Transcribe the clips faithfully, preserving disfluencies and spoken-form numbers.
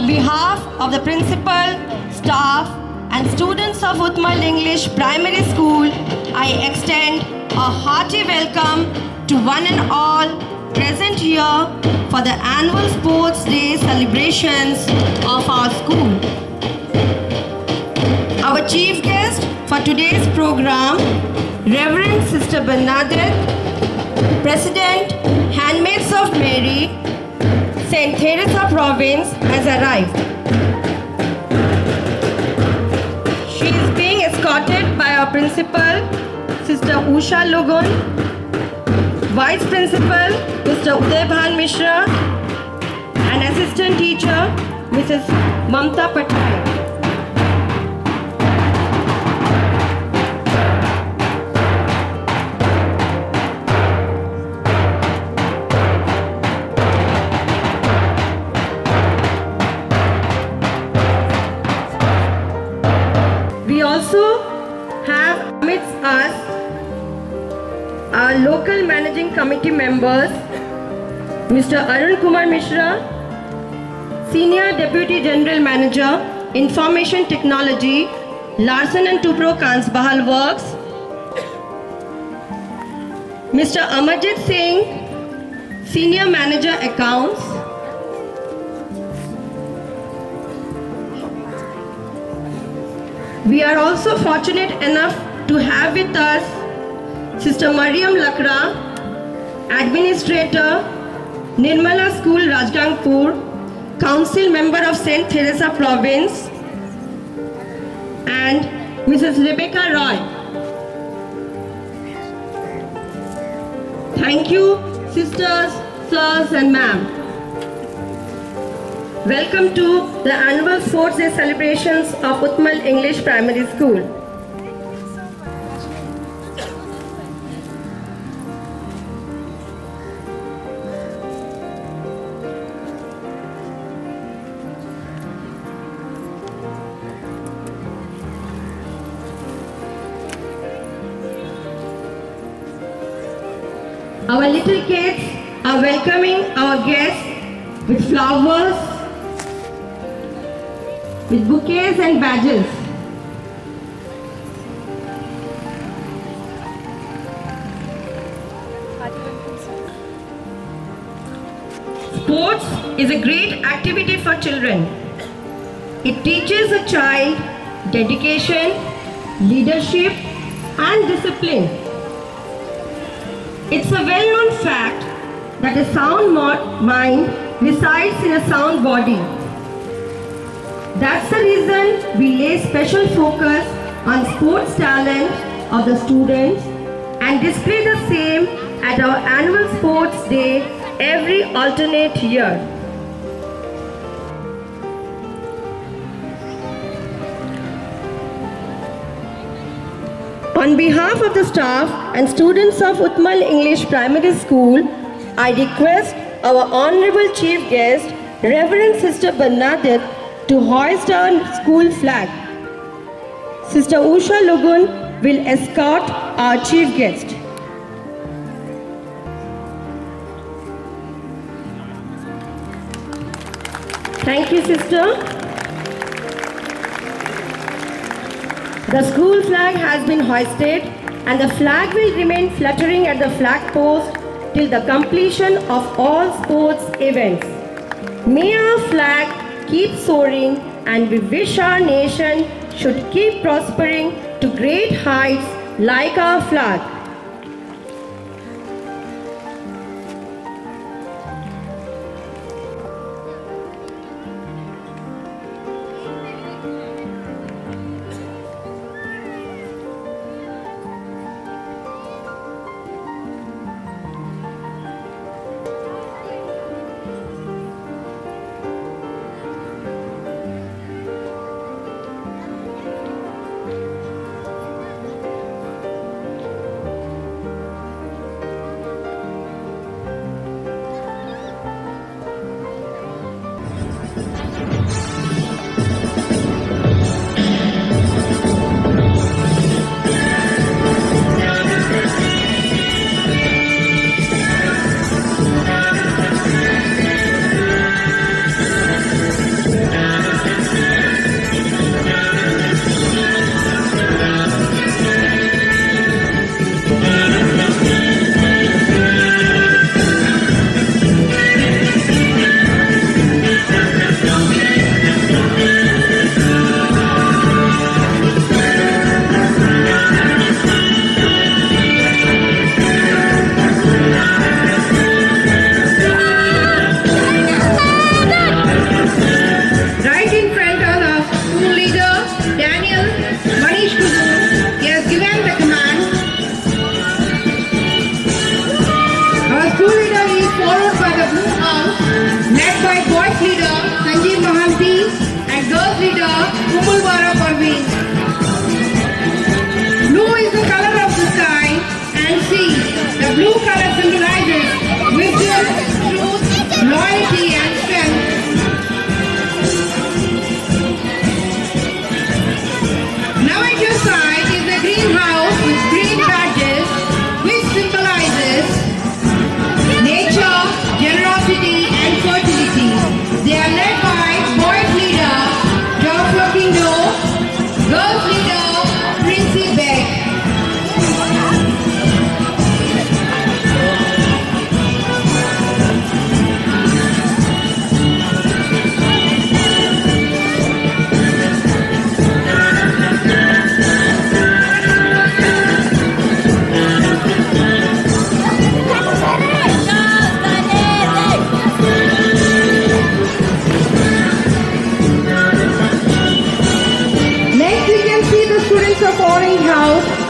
On behalf of the principal, staff and students of Utmal English Primary School, I extend a hearty welcome to one and all present here for the annual Sports Day celebrations of our school. Our chief guest for today's program, Reverend Sister Bernadette, President, Handmaids of Mary, Saint Teresa Province, has arrived. She is being escorted by our Principal, Sister Usha Lugun, Vice Principal, Mister Udaybhan Mishra, and Assistant Teacher, Missus Mamata Pattaya. Our local managing committee members, Mister Arun Kumar Mishra, Senior Deputy General Manager, Information Technology, Larsen and Toubro, Kansbahal Works, Mister Amarjit Singh, Senior Manager, Accounts, we are also fortunate enough to have with us Sister Maryam Lakra, Administrator, Nirmala School, Rajdangpur, Council Member of Saint Teresa Province, and Missus Rebecca Rai. Thank you, sisters, sirs, and ma'am. Welcome to the annual Sports Day celebrations of Utmal English Primary School. Our little kids are welcoming our guests with flowers, with bouquets and badges. Sports is a great activity for children. It teaches a child dedication, leadership, and discipline. It's a well-known fact that a sound mind resides in a sound body. That's the reason we lay special focus on sports talent of the students and display the same at our annual Sports Day every alternate year. On behalf of the staff and students of Utmal English Primary School, I request our Honorable Chief Guest, Reverend Sister Bernadette, to hoist our school flag. Sister Usha Lugun will escort our Chief Guest. Thank you, Sister. The school flag has been hoisted and the flag will remain fluttering at the flag post till the completion of all sports events. May our flag keep soaring, and we wish our nation should keep prospering to great heights like our flag. Udaybhan Parveen. Blue is the color of the sky and sea. The blue color symbolizes wisdom, truth, loyalty and strength. Now at your side is the green house with green badges which symbolizes nature, generosity and fertility. They are led by boys leader Jojo, girls leader Arushi Barla.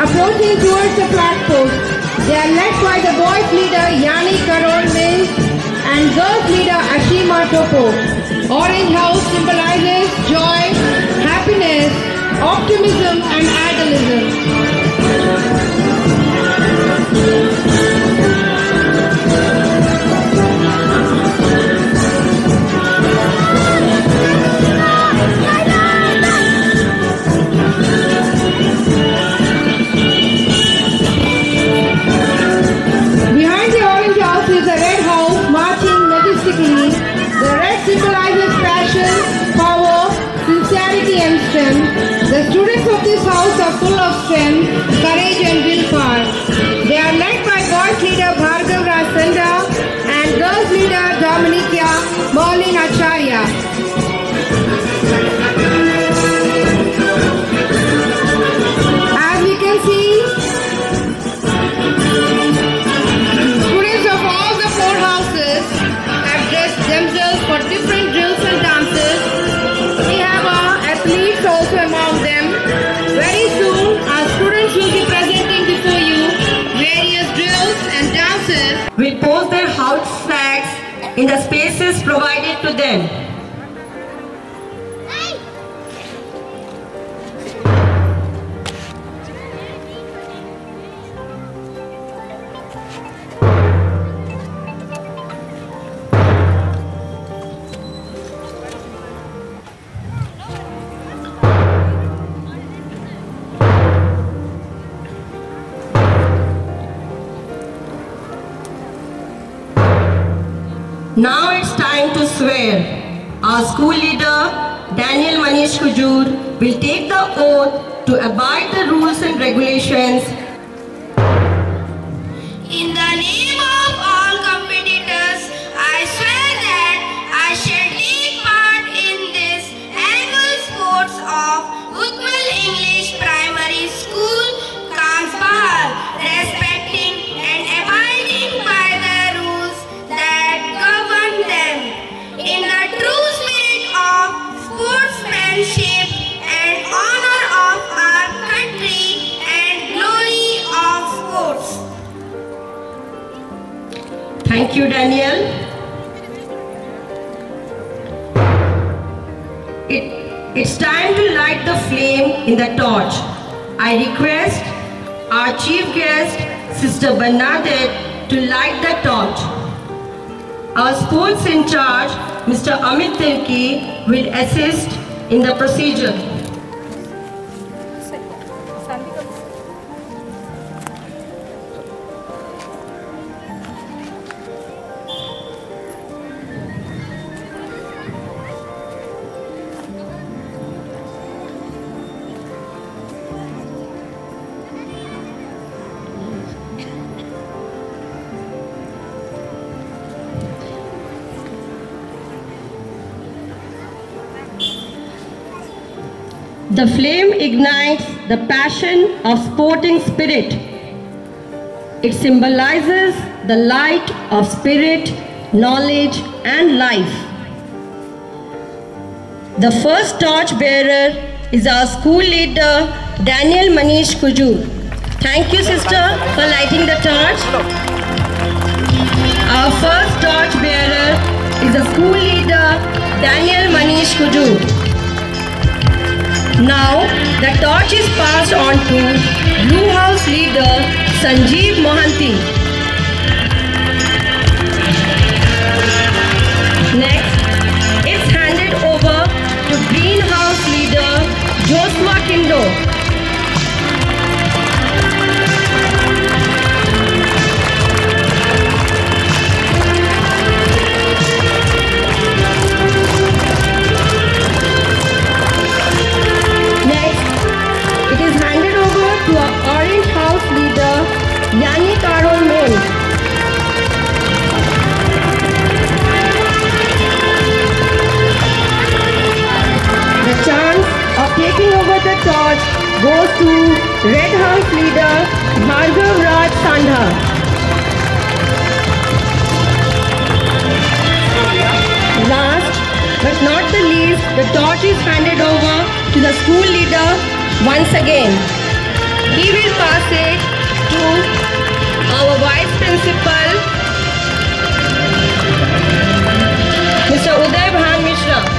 Approaching towards the flagpost, they are led by the boys leader Yani Karol Minch and girls leader Ashima Topo. Orange house symbolizes joy, happiness, optimism and idealism. Symbolizes passion, power, sincerity and strength. The students of this house are full of strength, courage and willpower. They are led by boys leader Bhargav Raj and girls leader Dominika Maulin Acharya. As we can see, students of all the four houses have dressed themselves for different drills and dances. We have our athletes also among them. Very soon, our students will be presenting before you various drills and dances. Will post their house flags in the spaces provided to them. Now it's time to swear. Our school leader, Daniel Manish Kuju, will take the oath to abide the rules and regulations. In the name of all competitors, I swear that I shall take part in this annual sports of Utmal English Primary School, Kansbahal, respecting and abiding by the rules that in the true spirit of sportsmanship and honor of our country and glory of sports. Thank you, Daniel. It, it's time to light the flame in the torch. I request our chief guest, Sister Bernadette, to light the torch. Our sports in charge, Mister Amit Tirki, will assist in the procedure. The flame ignites the passion of sporting spirit. It symbolizes the light of spirit, knowledge and life. The first torch bearer is our school leader, Daniel Manish Kuju. Thank you, sister, for lighting the torch. Our first torch bearer is the school leader, Daniel Manish Kuju. Now the torch is passed on to Blue House leader Sanjeev Mohanty. Next, it's handed over to Green House leader Josma Kindo. यानी Karol Mel. The chance of taking over the torch goes to Red House leader Bhargav Raj Sandha. Last but not the least, the torch is handed over to the school leader once again. He will pass it to our Vice Principal, Mister Udaybhan Mishra.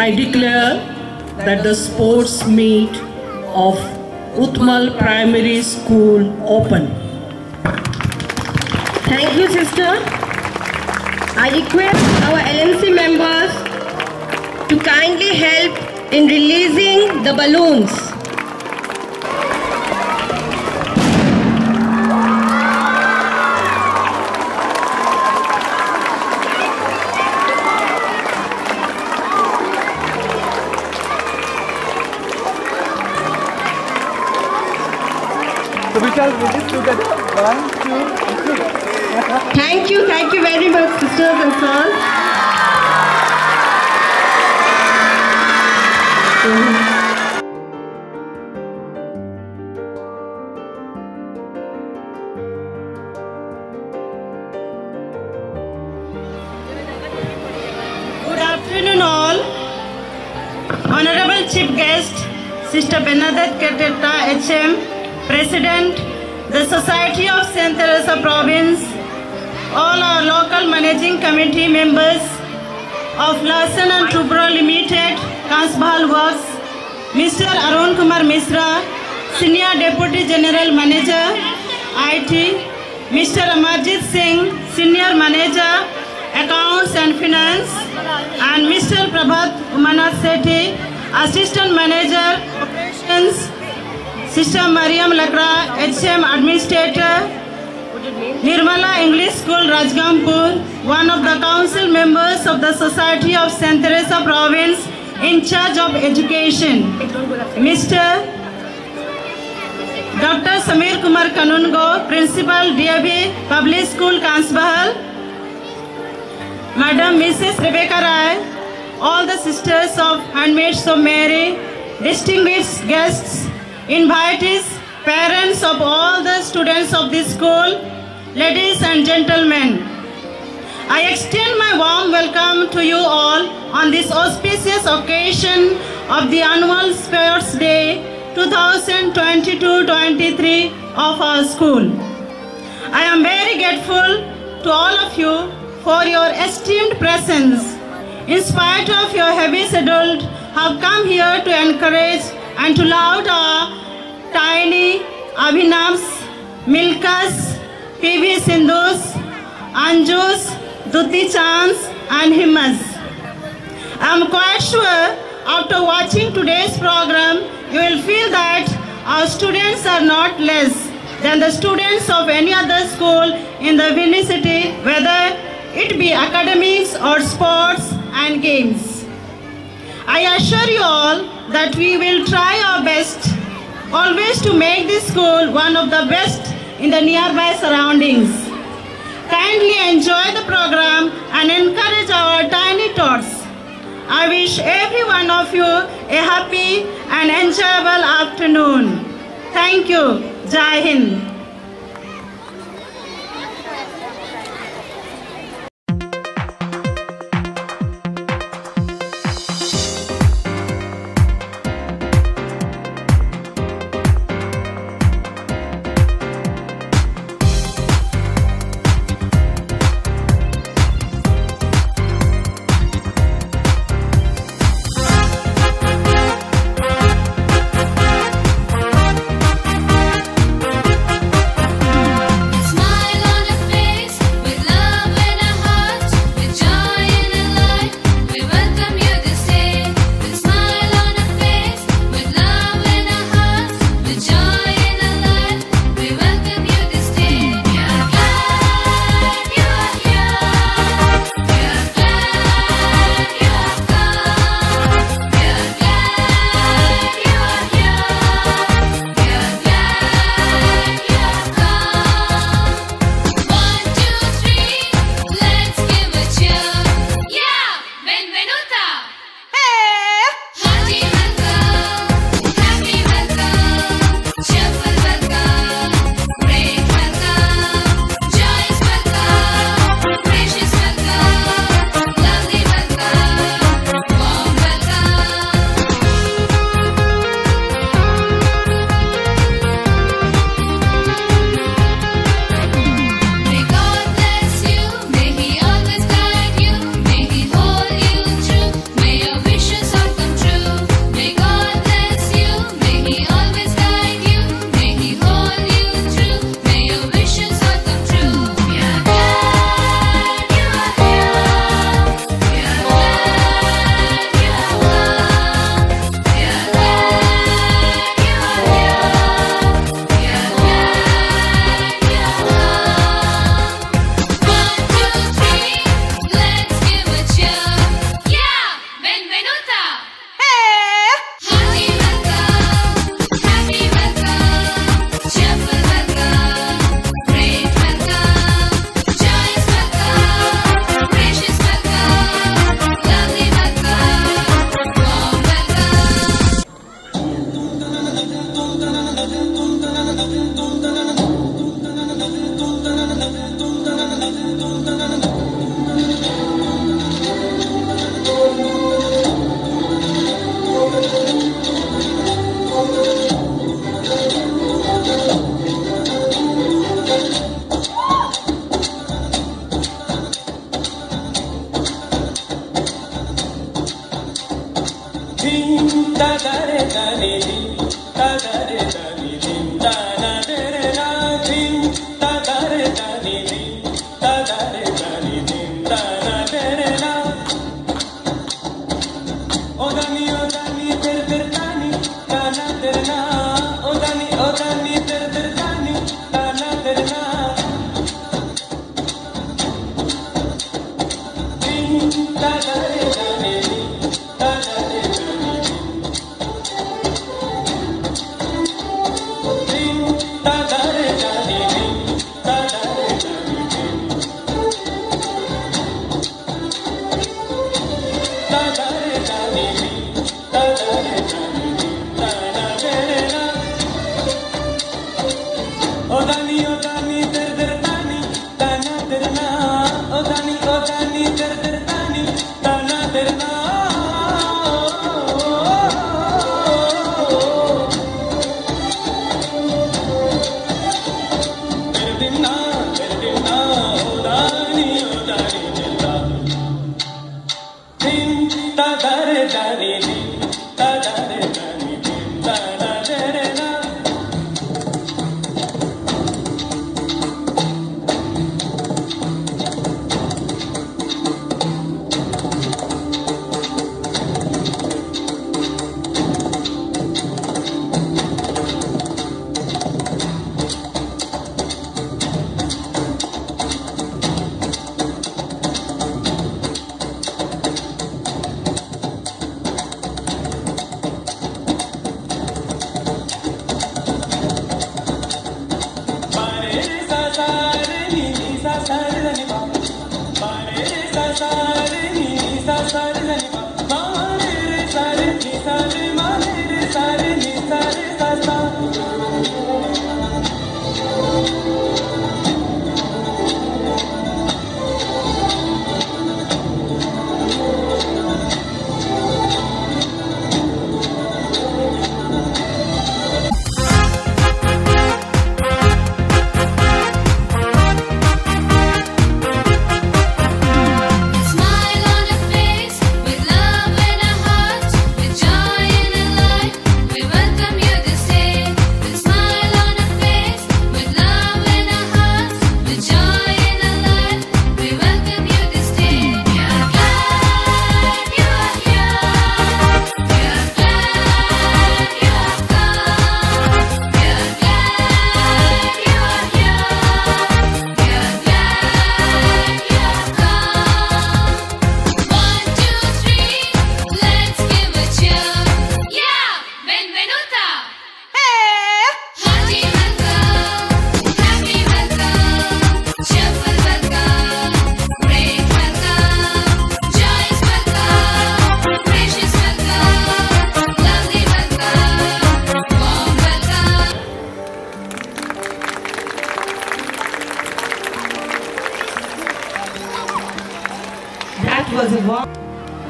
I declare that the sports meet of Utmal Primary School open. Thank you, sister. I request our L M C members to kindly help in releasing the balloons. Thank you, thank you very much, sisters and sirs. Good afternoon all. Honorable Chief Guest, Sister Bernadette Kateta H M, President, the Society of Saint Teresa Province, all our local managing committee members of Larsen and Toubro Limited, Kansbahal Works, Mister Arun Kumar Mishra, Senior Deputy General Manager, I T, Mister Amarjit Singh, Senior Manager, Accounts and Finance, and Mister Prabhat Umanath Sethi, Assistant Manager, Operations, Sister Maryam Lakra, H M Administrator, Nirmala English School, Rajdangpur, one of the council members of the Society of Saint Teresa Province in charge of education, Mister Doctor Samir Kumar Kanungo, Principal, D A B Public School, Kansbahal, Madam Missus Rebecca Rai, all the sisters of Handmaid of Mary, distinguished guests, invitees, parents of all the students of this school, ladies and gentlemen, I extend my warm welcome to you all on this auspicious occasion of the annual Sports Day twenty twenty-two twenty-three of our school. I am very grateful to all of you for your esteemed presence. In spite of your heavy schedule, I have come here to encourage and to laud our tiny Abhinavs, Milkas, P V Sindhus, Anjus, Duti Chans and Himas. I am quite sure after watching today's program, you will feel that our students are not less than the students of any other school in the vicinity, whether it be academics or sports and games. I assure you all that we will try our best always to make this school one of the best in the nearby surroundings. Kindly enjoy the program and encourage our tiny tots. I wish every one of you a happy and enjoyable afternoon. Thank you. Jai Hind.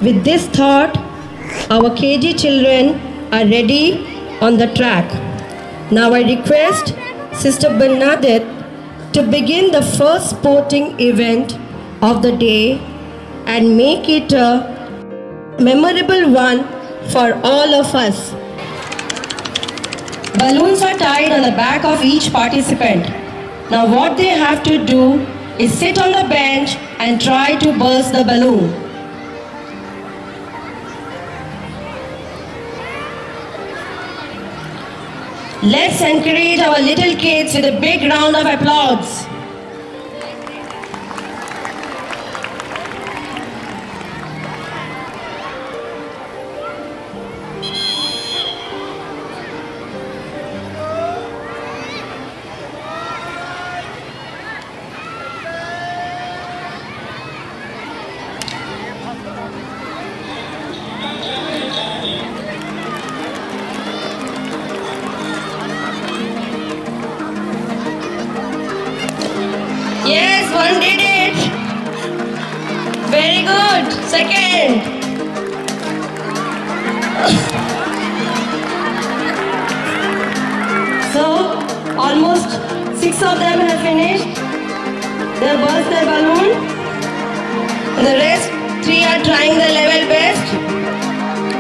With this thought, our K G children are ready on the track. Now I request Sister Bernadette to begin the first sporting event of the day and make it a memorable one for all of us. Balloons are tied on the back of each participant. Now what they have to do is sit on the bench and try to burst the balloon. Let's encourage our little kids with a big round of applause.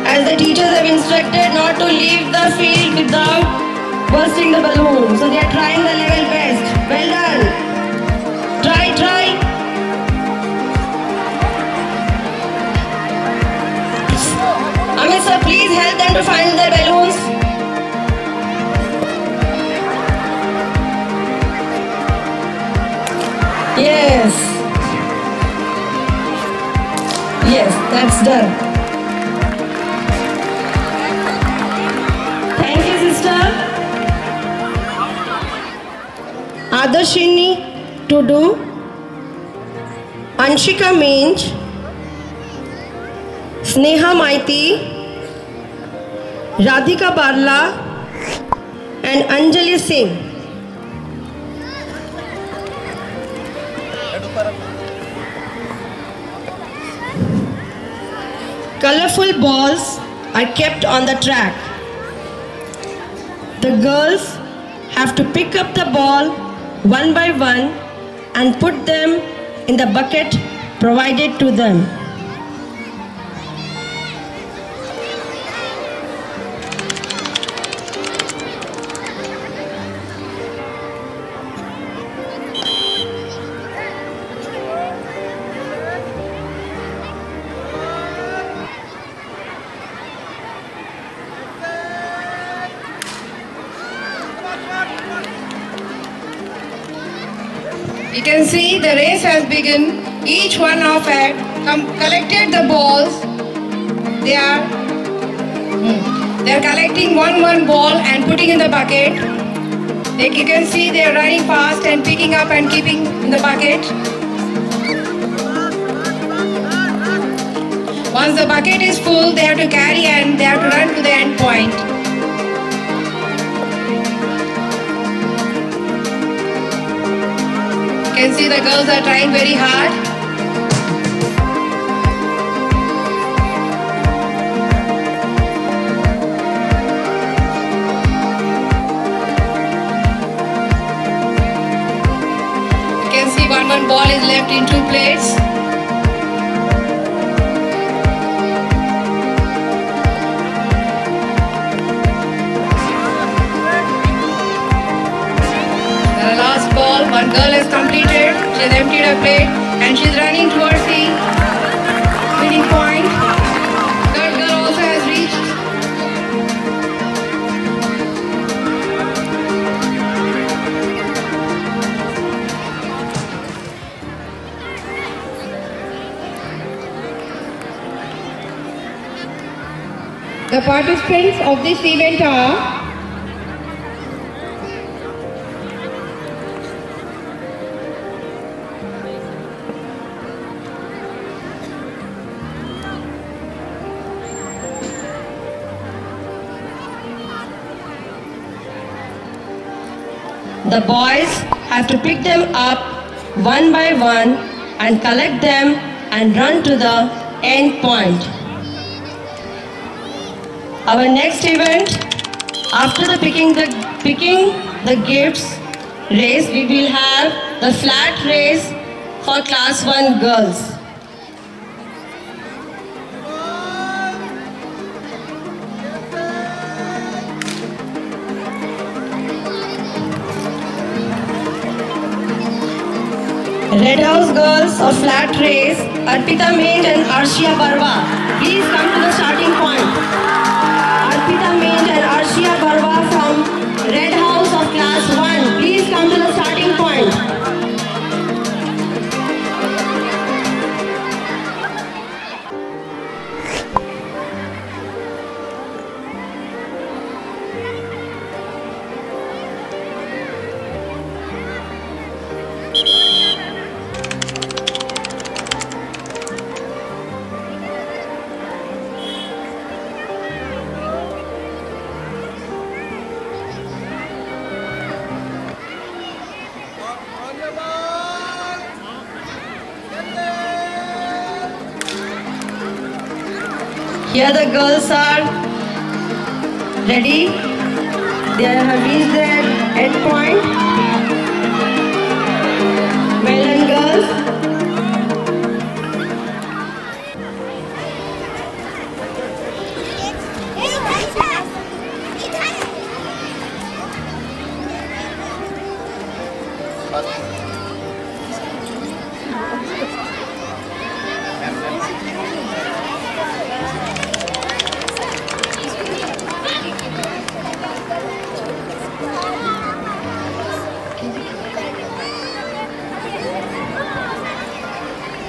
as the teachers have instructed not to leave the field without bursting the balloon. So they are trying the level best. Well done. Try, try. Amit sir, please help them to find their balloons. Yes. Yes, that's done. Adarshini Tudu, Anshika Minch, Sneha Maiti, Radhika Barla and Anjali Singh. Colorful balls are kept on the track. The girls have to pick up the ball one by one and put them in the bucket provided to them. You can see the race has begun. Each one of had collected the balls. They are they are collecting one one ball and putting in the bucket. Like you can see, they are running fast and picking up and keeping in the bucket. Once the bucket is full, they have to carry and they have to run to the end point. You can see the girls are trying very hard. You can see one one ball is left in two plates. The last ball, one girl has completed. She has emptied her plate and she is running towards the winning point. Third girl also has reached. The participants of this event are the boys have to pick them up one by one and collect them and run to the end point. Our next event, after the picking the picking the gifts race, we will have the flat race for class one girls. Red House girls of flat race, Arpita Minch and Arushi Barla. Please come to the starting point. Arpita Minch and Arushi Barla from Red House of class one. Please come to the starting point. Here the girls are ready. They have reached their end point. Well done, girls.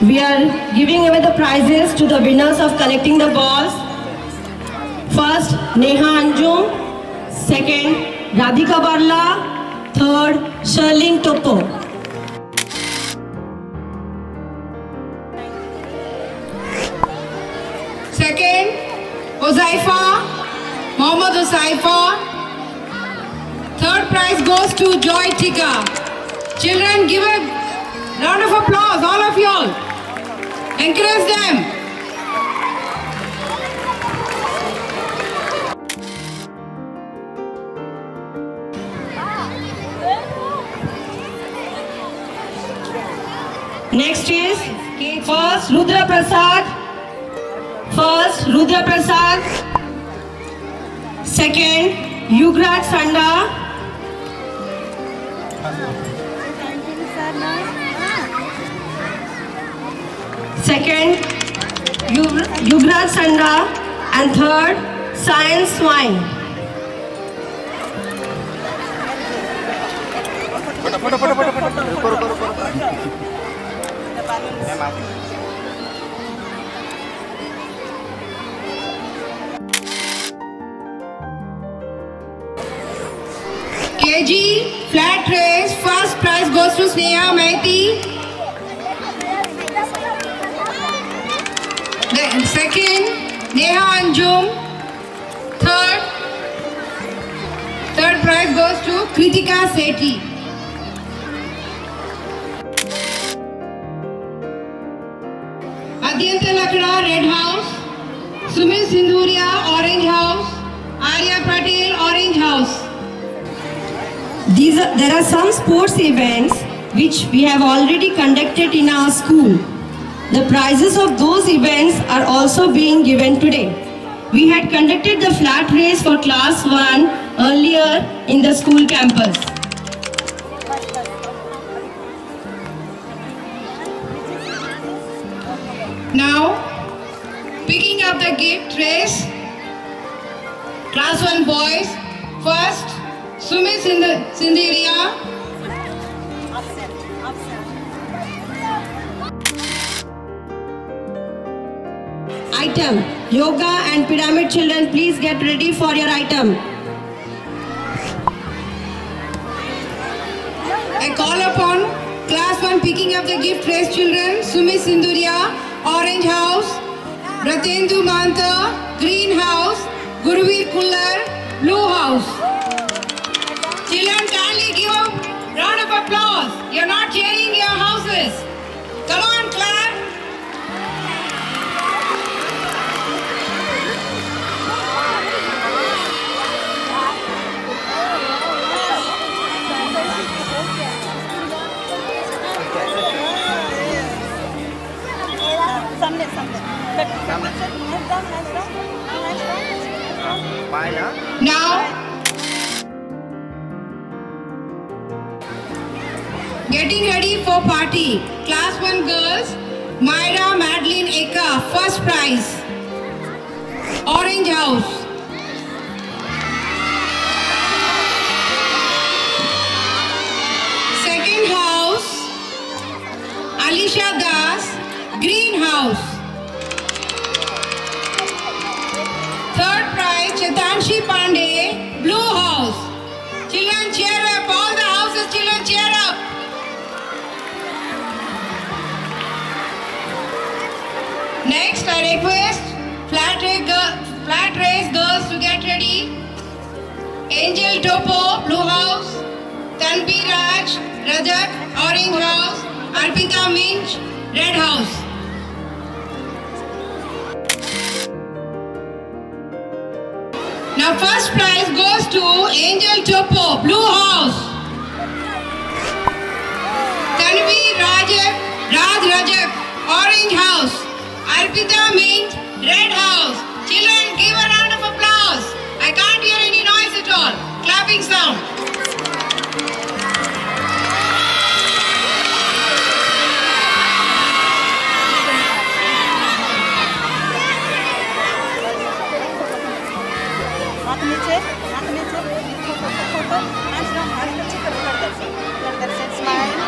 We are giving away the prizes to the winners of collecting the balls. First, Neha Anjum. Second, Radhika Barla. Third, Sherlin Topo. Second, Huzaifa, Mohammad Huzaifa. Third prize goes to Joy Tika. Children, give a round of applause, all of y'all. Encourage them. Next is first Rudra Prasad, first Rudra Prasad, second Yugraj Sanda, second Yugraj Sanda, and third Sayan Swine. K G flat race, first prize goes to Sneha Maiti. Then second, Neha Anjum. Third, third prize goes to Kritika Sethi. Angel Topo, Red House. Sumit Sindhuria, Orange House. Arya Patel, Orange House. These are, there are some sports events which we have already conducted in our school. The prizes of those events are also being given today. We had conducted the flat race for class one earlier in the school campus. Now, picking up the gift race, class one boys, first, Sumit Sindhuria. Item, yoga and pyramid children, please get ready for your item. I call upon class one picking up the gift race children, Sumit Sindhuria, Orange House, Ratendu Manta, Green House, Guruvir Kullar, Blue House. Children, kindly give a round of applause. You're not sharing your houses. Come on, clap. सामने सामने Now getting ready for party. Class one girls, Myra Madeline Eka, first prize, Orange House. Second house, Alisha Das, Green House. Third prize, Chetanshi Pandey, Blue House. Children, cheer up. All the houses, children, cheer up. Next, I request flat race, flat race girls to get ready. Angel Topo, Blue House. Tanpi Raj, Rajat, Orange House. Arpita Minch, Red House. Now first prize goes to Angel Topo, Blue House. Tanvi Rajak, Raj Rajak, Orange House. Arpita Mint, Red House. Children, give a round of applause. I can't hear any noise at all. Clapping sound. people and from hospital to the mothers. Mothers and smile.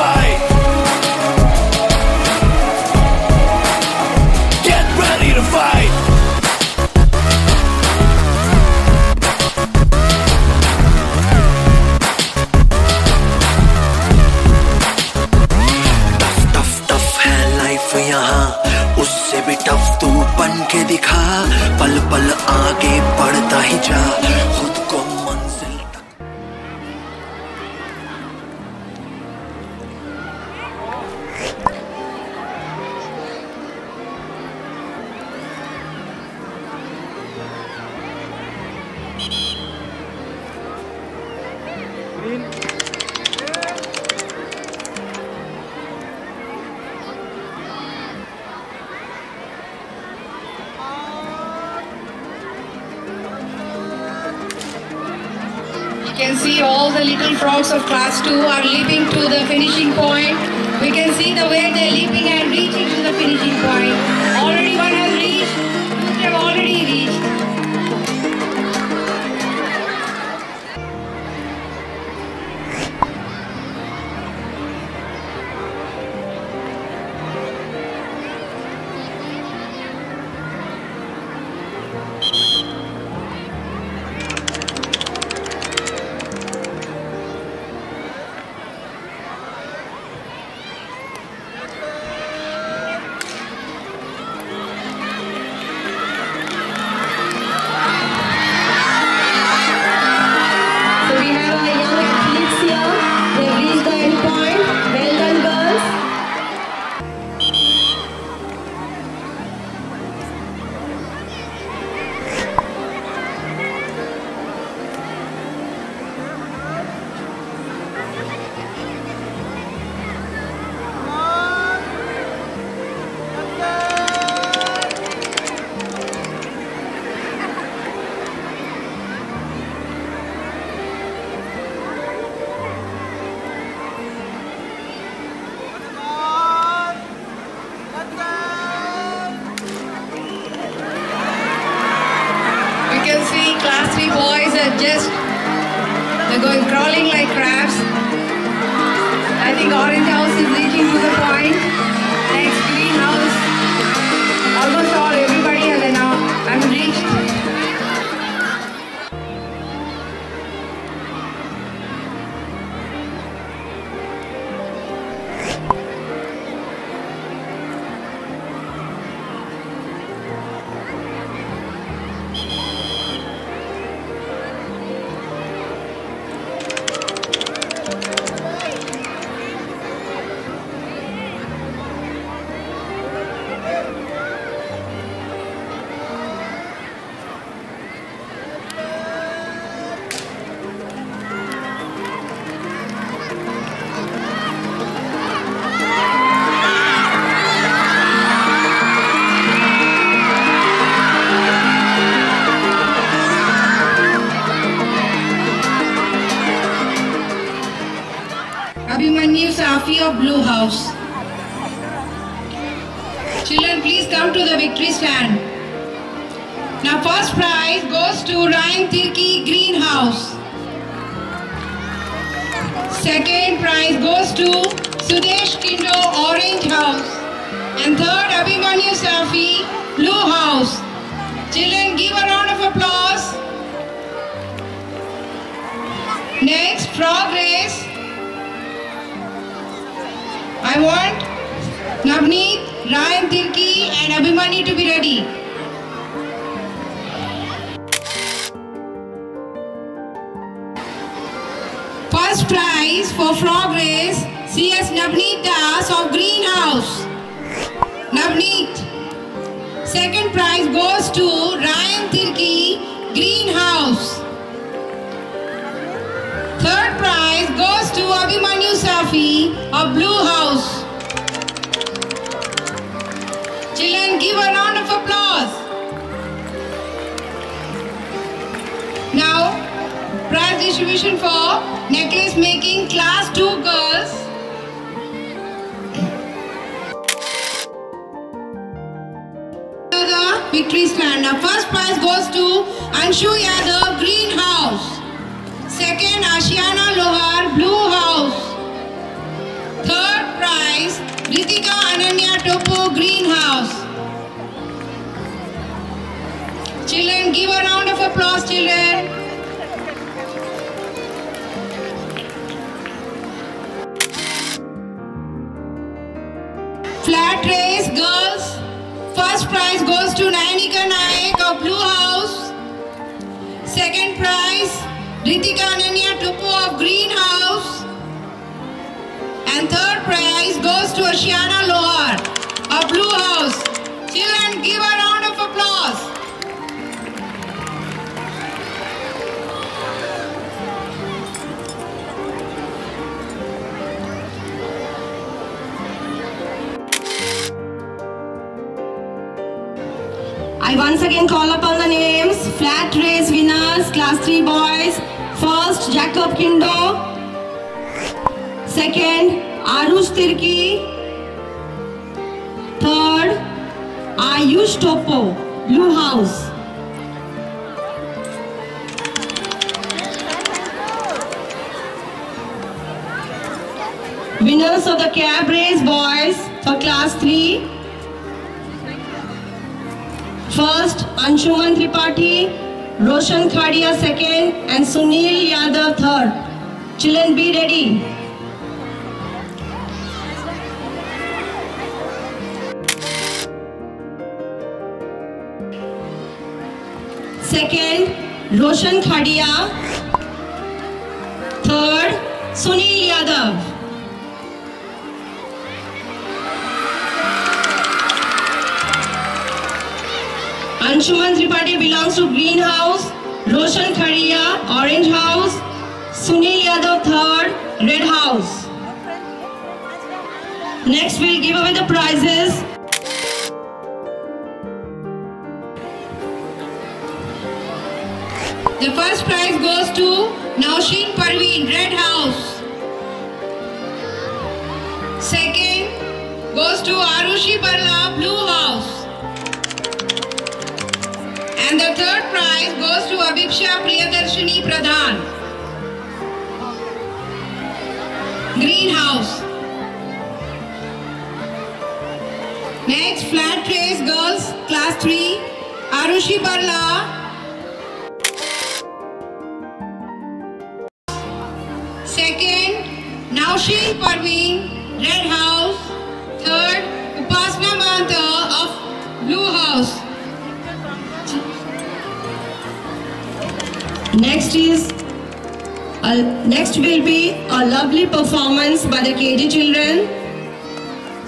Fire! चल आगे बढ़ता ही जा खुद को मंजिल of class two are leaping to the finishing point. We can see the way they're leaping and reaching to the finishing point. Already one has reached, two have already reached. Blue house. Children, please come to the victory stand. Now, first prize goes to Ryan Tirki Greenhouse. Second prize goes to Sudesh Kindo Orange House. And third, Abhimanyu Safi Blue House. Children, give a round of applause. Next, frog race. I want Navneet, Ryan Tirki and Abhimanyu to be ready. First prize for frog race, C S Navneet Das of Greenhouse. Navneet. Second prize goes to Ryan Tirki, Greenhouse. Third prize goes to Abhimanyu Safi of Blue House. Children, give a round of applause. Now, prize distribution for necklace making class two girls. To the victory stand. Now, first prize goes to Anshu Yadav Greenhouse. Second, Ashiana Lohar, Blue House. Third prize, Radhika Ananya Topo, Greenhouse. Children, give a round of applause, children. Flat race, girls. First prize goes to Nayanika Nayak of Blue House. Radhika Ananya Topo of Greenhouse. And third prize goes to Ashiana Lohar of Blue House. Children, give a round of applause. I once again call upon the names, flat race winners, class three boys. First, Jacob Kindo. Second, Arush Tirki. Third, Ayush Topo, Blue House. Winners of the cab race boys for class three. First, Anshuman Tripathi, Roshan Khadiya second, and Sunil Yadav third. Children, be ready. Second, Roshan Khadiya. Third, Sunil Yadav. Anshuman Tripathi belongs to Green House, Roshan Khadiya, Orange House, Sunil Yadav third, Red House. Next we'll give away the prizes. The first prize goes to Naushin Parveen, Red House. Second goes to Arushi Barla, Blue House. And the third prize goes to Abhiksha Priyadarshini Pradhan, Greenhouse. Next, flat race girls, class three, Arushi Barla. Second, Naushin Parveen, Red House. Third, Upasana Manta of Blue House. Next is, uh, next will be a lovely performance by the K D children.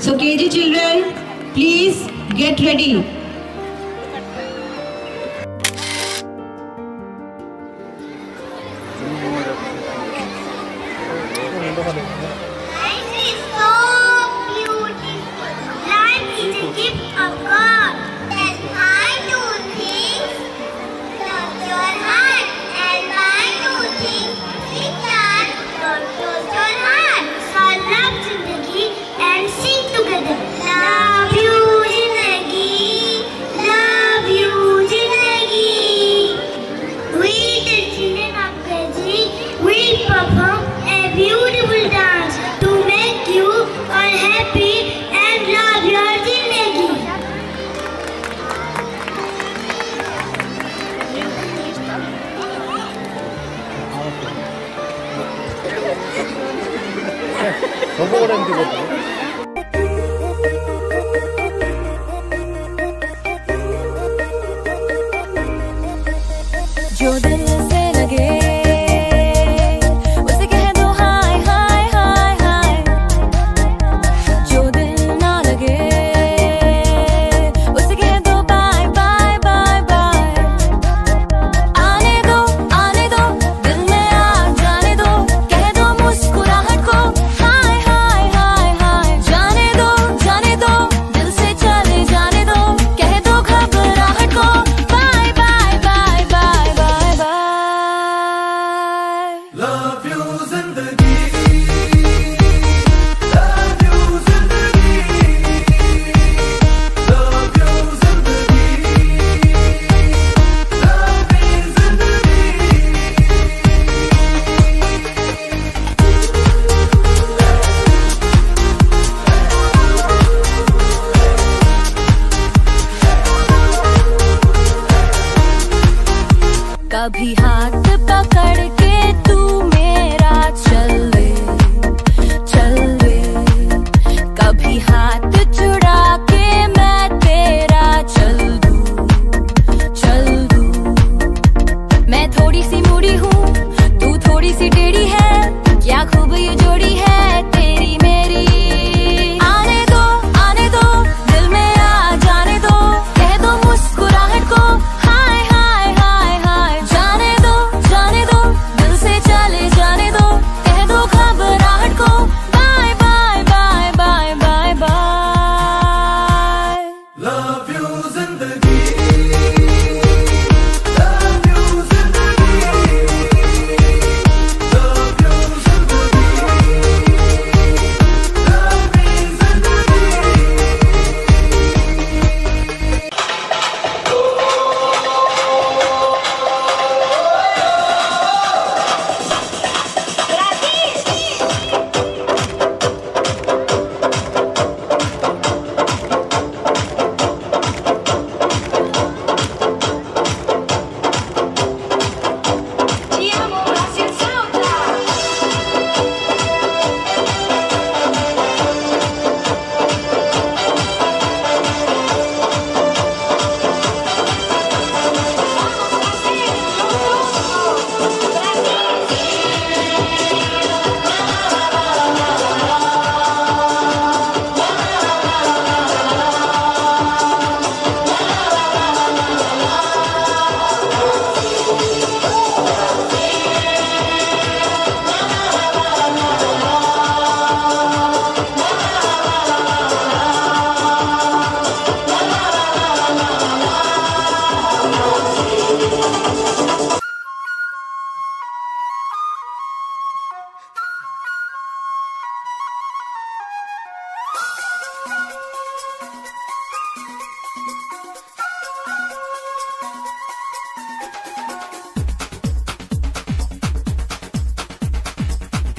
So K D children, please get ready.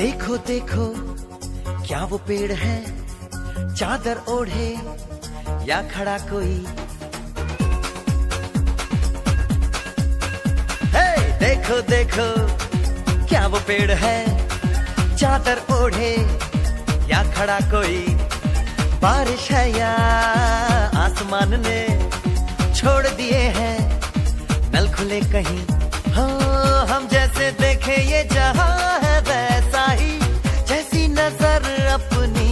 देखो देखो क्या वो पेड़ है, चादर ओढ़े या खड़ा कोई। हे देखो देखो क्या वो पेड़ है, चादर ओढ़े या खड़ा कोई। बारिश है या आसमान ने छोड़ दिए हैं नल खुले कहीं। हो हम जैसे देखे ये जहां है वैसा ही, जैसी नजर अपनी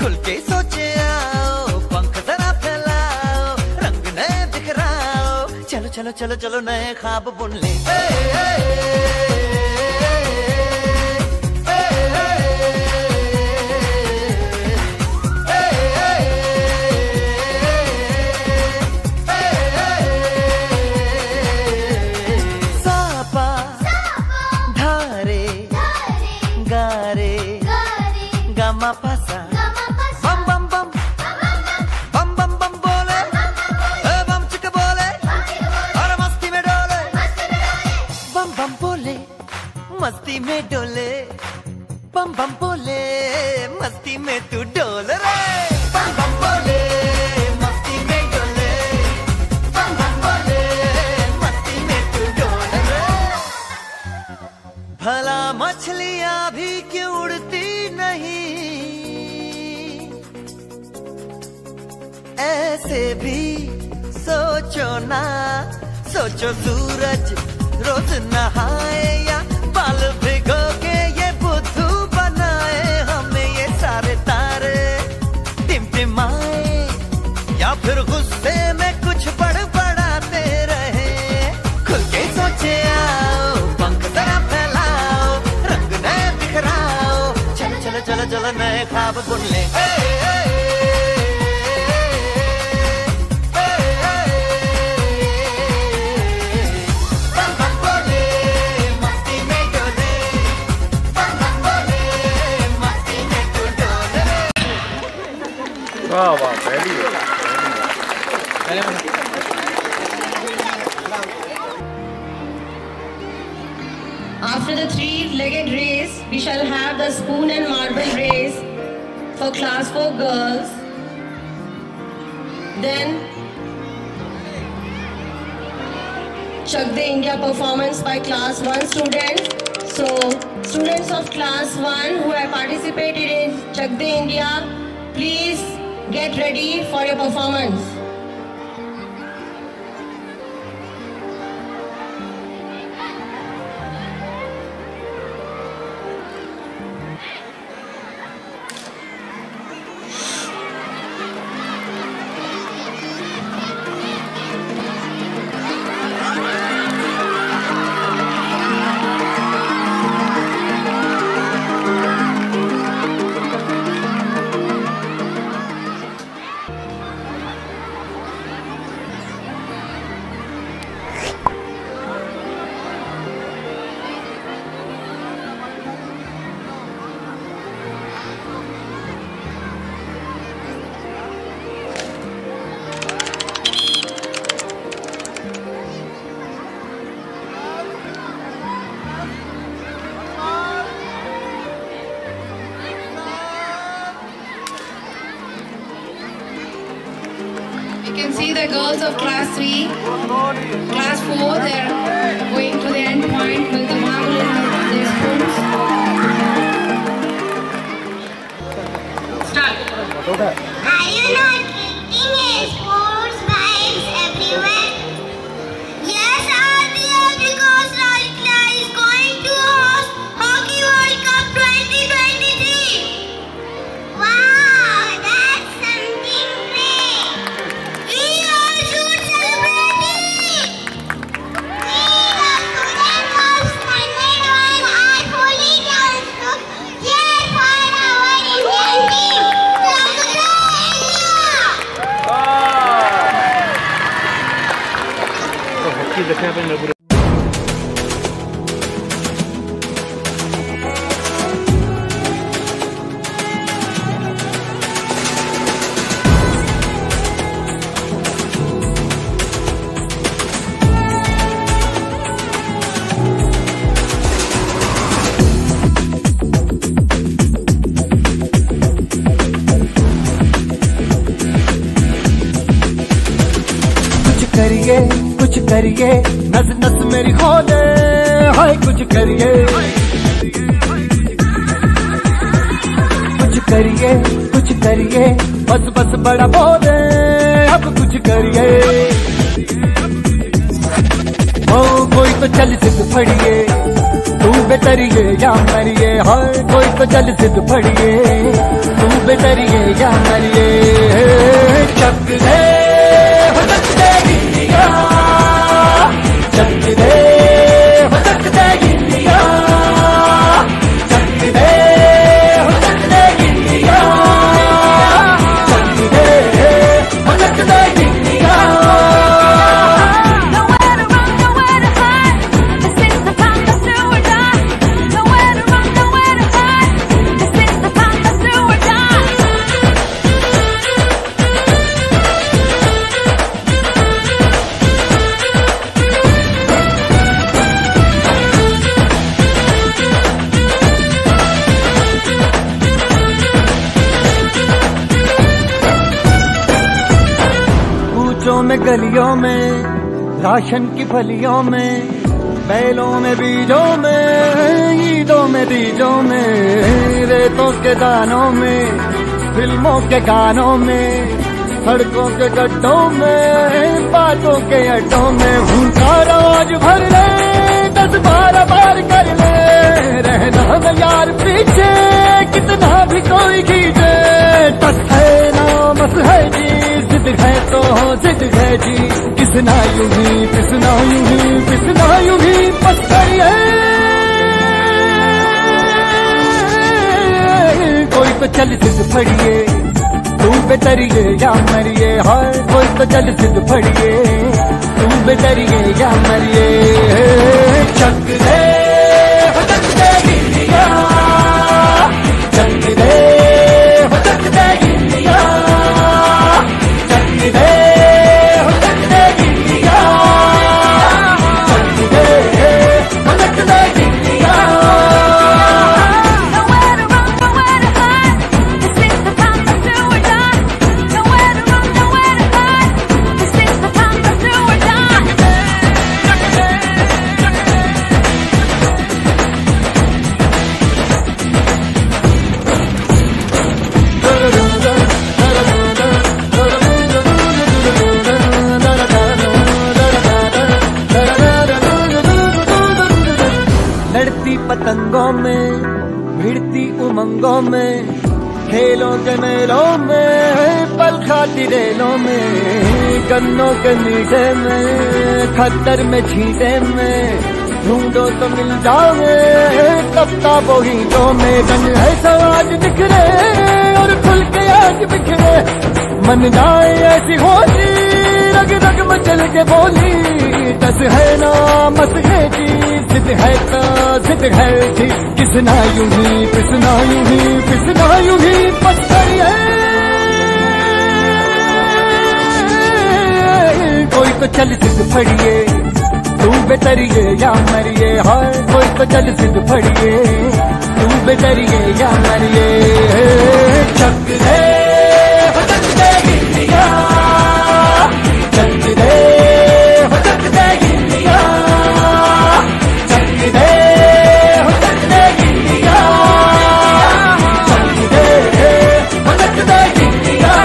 खुल के सोचे। आओ पंख जरा फैलाओ, रंग नए बिखराओ, चलो चलो चलो चलो नए ख्वाब बुन ले। ए, ए, ए, मस्ती में डोले, बम बम बोले, मस्ती में तू डोल रे। बम बम बोले, मस्ती में डोले, बम बम बोले, मस्ती में तू डोल रे। भला मछलियां भी क्यों उड़ती नहीं, ऐसे भी सोचो ना। सोचो सूरज रोज नहाए या बाल भिगो के ये बुद्धू बनाए। हमें ये सारे तारे टिमटिमाए या फिर गुस्से में कुछ बड़बड़ाते रहे। खुल के सोचे आओ, पंख जरा फैलाओ, रंग नए बिखराओ, चलो चलो चलो चलो नए ख्वाब बुन ले। वाह वाह, पहली After the three-legged race, we shall have the spoon and marble race for class four girls. Then, Chak De India performance by class one students. So, students of class one who have participated in Chak De India, please get ready for your performance. Of class three, class four, they are going to the end point with the marble and their spoons. Start. Are you not getting a sports vibes everywhere? Yes, earlier because Radhika is going to host Hockey World Cup twenty twenty-three. Wow, that's something great. We Let's go! करिए, नस नस मेरी खोले, हाय कुछ करिए, कुछ करिए, कुछ करिए, बस बस बड़ा बोले, अब कुछ करिए। ओ कोई तो चल सिद्ध फड़िए, तू बेतरिए या मरिए, हाय कोई तो चल सिद्ध फड़िए, तू बेतरिए या मरिए। चकले हो सकते गिल्लिया, चकले हो सकते गिल्लिया, चकले हो सकते गिल्लिया, चकले हो सकते गिल्लिया। Nowhere around, nowhere to hide. This is the time to do or die. Nowhere around, nowhere to hide. This is the time to do or die. कूचों में, गलियों में, राशन की फलियों में, बैलों में, बीजों में, ईदों में, बीजों में, रेतों के दानों में, फिल्मों के गानों में, सड़कों के गड्ढों में, बातों के अड्डों में, भूखा रोज भर ले, दस बारह बार कर ले, रहना न यार पीछे, कितना भी कोई खींचे, तस है ना मस है जी, जिद है तो हो जिद है जी, किसना यूं ही पिसना यूं ही पिसना यूं ही बस करिए। कोई तो चल सिद्ध फड़िए, तू बेतरिए या मरिए, हाय कोई तो चल सिद्ध फड़िए, तू बेतरिए या मरिए। चकले हो सकते गिल्लिया, चकले हो सकते गिल्लिया, चकले हो सकते गिल्लिया, चकले हो सकते गिल्लिया। Nowhere around, nowhere to hide. This is the time to do or die. Nowhere around, nowhere to hide. This is the time to do or die. लड़ती पतंगों में, भिड़ती उमंगों में, खेलों के मेलों में, पल खाती रेलों में, गन्नों के मीठे में, खतर में छींटे में, ढूंढो तो मिल जाओगे, तपता बोहितों में, रंग है समाज बिखरे और खुल के आज बिखरे, मन जाए ऐसी होली, रग रग मचल के बोली, तस है ना मस है जी, जिद है तो जिद है जी, किसना यूं ही पिसना यूं ही पिसना यूं ही बस करिए। कोई तो चल सिद्ध फड़िए, तू बेतरिए या मरिए, हाय कोई तो चल सिद्ध फड़िए, तू बेतरिए या मरिए। चकले हो सकते गिल्लिया, चकले हो सकते गिल्लिया, चकले हो सकते गिल्लिया, चकले हो सकते गिल्लिया।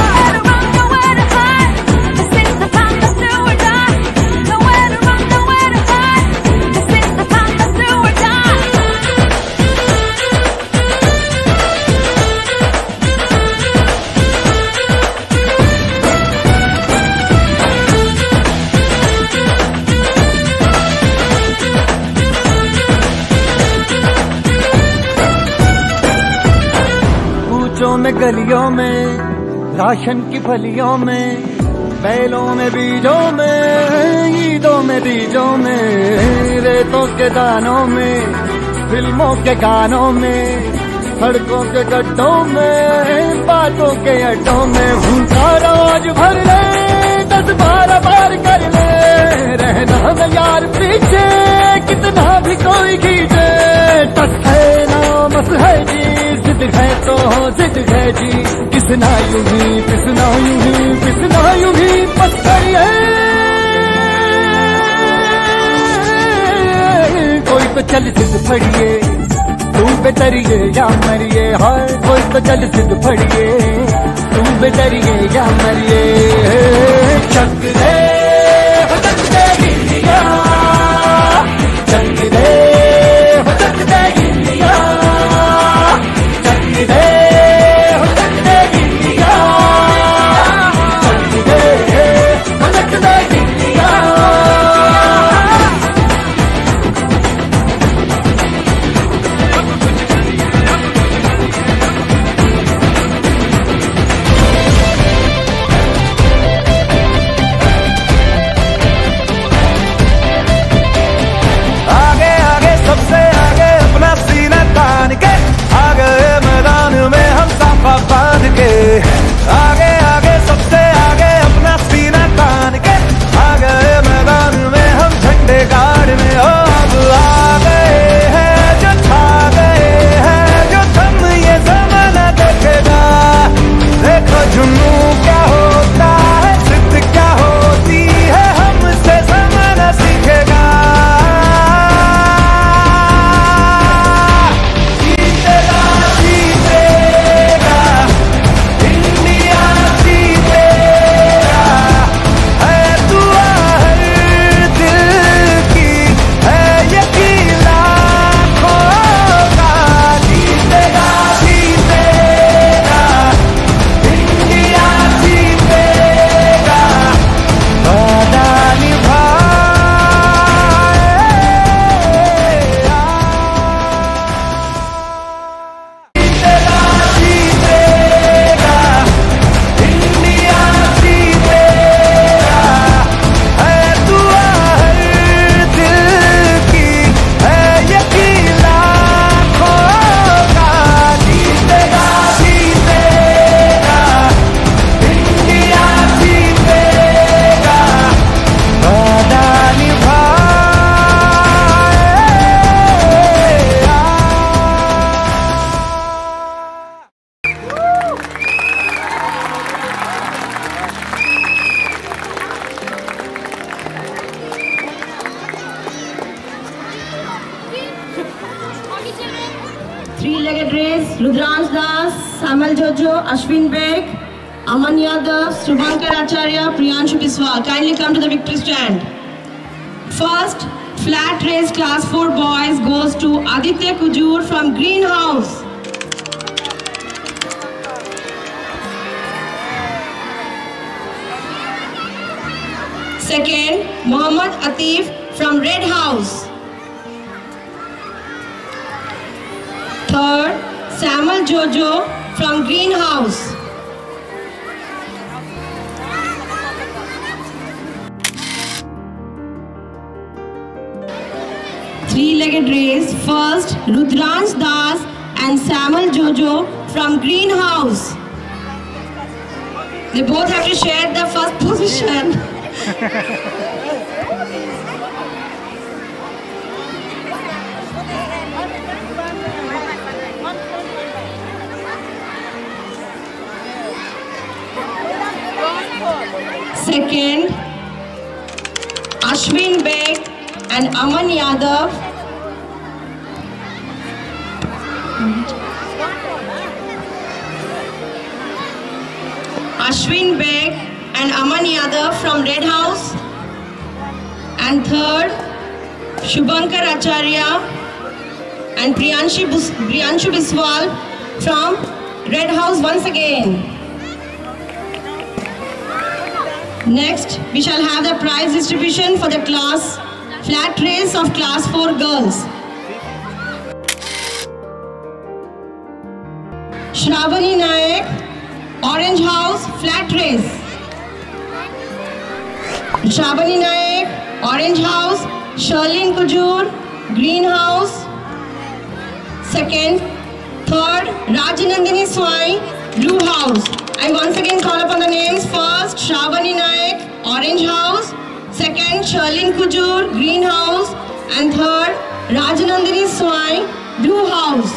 Nowhere around, nowhere to hide. This is the time to do or die. Nowhere around, nowhere to hide. This is the time to do or die. कूचों में, गलियों में, राशन की फलियों में, बैलों में, बीजों में, ईदों में, बीजों में, रेतों के दानों में, फिल्मों के गानों में, सड़कों के गड्ढों में, बातों के अड्डों में, भूखा रोज भर ले, दस बारह बार कर ले, रहना न यार पीछे, कितना भी कोई खींचे, तस है ना मस है जी, जिद है तो जिद है जी, किसना यूं ही पिसना यूं ही पिसना यूं ही बस करिए। चल सिद्ध फड़िए, तुम बेतरिए या मरिए, हर कोई तो चल सिद्ध फड़िए, तुम बेतरिए या मरिए। चंग दे हो चंग दे गिल्लिया, चंग दे हो चंग दे गिल्लिया, चंग दे हो चंग दे गिल्लिया, चंग दे हो चंग दे गिल्लिया। आगे आगे सबसे आगे अपना सीना तान के आ गए मैदान में हम झंडे गाड़ में। ओ अब आ गए हैं जो छा गए हैं जो थम ये जमाना देखेगा। देखो जुनू क्या होता है, जिद क्या होती है, हमसे जमाना सीखेगा। Samuel Jojo, Ashwin Beg, Aman Yadav, Shubhankar Acharya, Priyanshu Biswal. Kindly come to the victory stand. First flat race class four boys goes to Aditya Kujur from Greenhouse. Second, Mohammad Atif from Red House. Third, Samuel Jojo from Greenhouse. Three-legged race. First, Rudranj Das and Samuel Jojo from Greenhouse. They both have to share the first position. Second, Ashwin Beg and Aman Yadav. Ashwin Beg and Aman Yadav from Red House. And third, Shubhankar Acharya and Priyanshu Priyanshu Biswal from Red House once again. Next, we shall have the prize distribution for the class flat race of class four girls. Shravani Nayak, Orange House, flat race. Shravani Nayak, Orange House. Sherlin Kujur, Green House. Second, third, Rajinandini Swai, Blue House. I once again call upon the names. First, Shravani Nayak, Orange House. Second, Sherlin Kujur, Green House. And third, Rajinandini Swai, Blue House.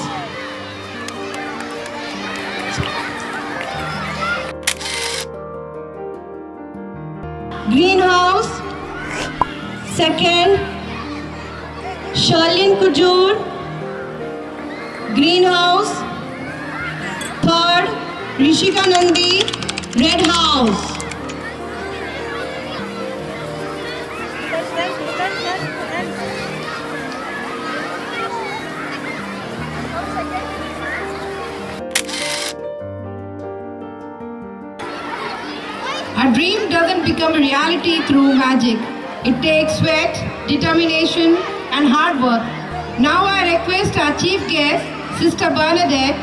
Green House. Second, Sharlin Kujur, green house, third Rishika Nandi, red house. A dream doesn't become a reality through magic. It takes sweat, determination and hard work. Now I request our chief guest, Sister Bernadette,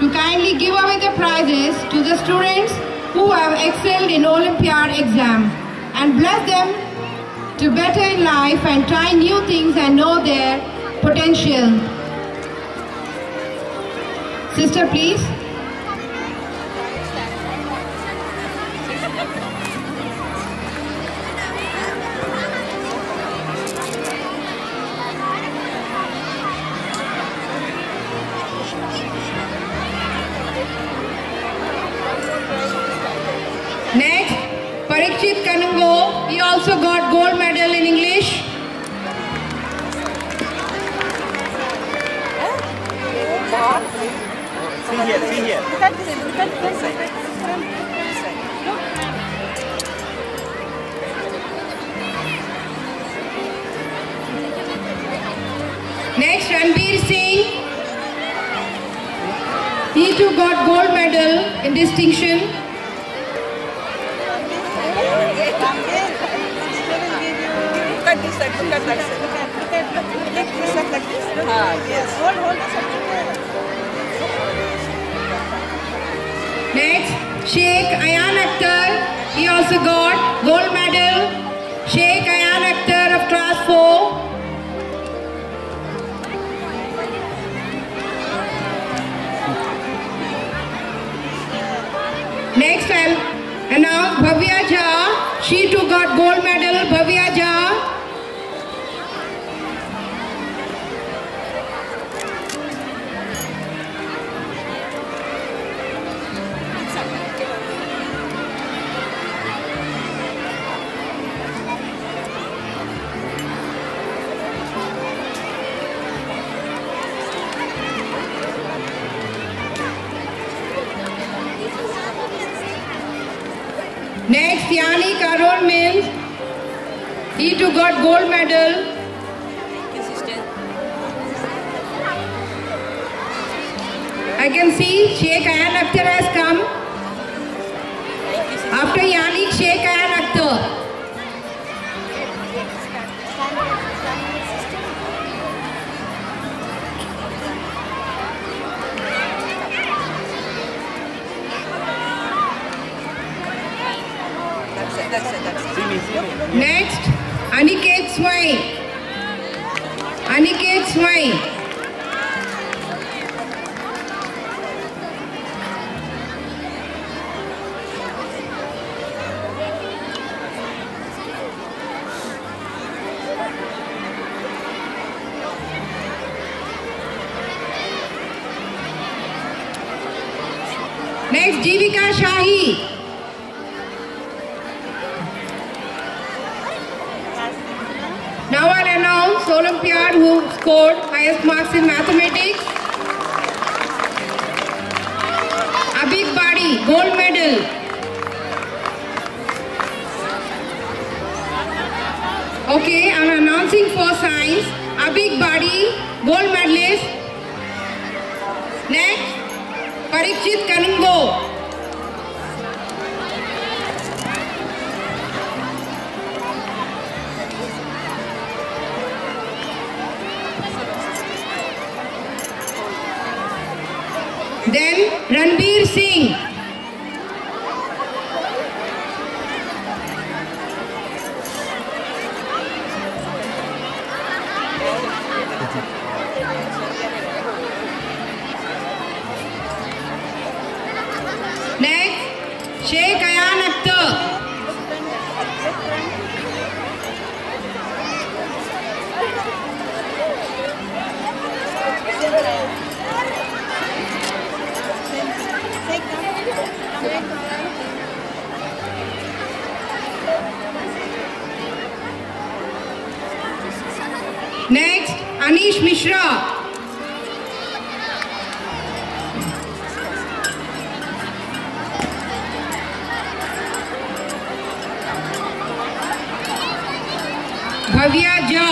to kindly give away the prizes to the students who have excelled in Olympiad exam and bless them to better in life and try new things and know their potential. Sister, please. Next, Parikshit Kanungo, he also got gold medal in English. See here, see here. Next, Ranbir Singh, he too got gold medal in distinction. Look at that. Look at look at look at look at this up like this. Ah yes. Hold hold this up there. Next, Sheikh Ayan Akhtar. He also got gold medal. Sheikh Ayan Akhtar of class four. Next, I'll announce Bhavya Jha. She too got gold medal. Bhavya Jha. Next, Yannick Arun Mins, he too got gold medal. I can see Sheikh Ayan Akhtar has come. After Yannick, Sheikh Ayan Akhtar. Next, Aniket Swai. Aniket Swai. Next, Jeevika Shahi. Olympiad who scored highest marks in mathematics. Abid Badi, gold medal. Okay, I'm announcing for science. Abid Badi, gold medalist. Next, Parikshit Kanungo. Then Ranbir Singh. Next, Sheikh Ayan Akhtar. Next, Anish Mishra, Bhavya Jha,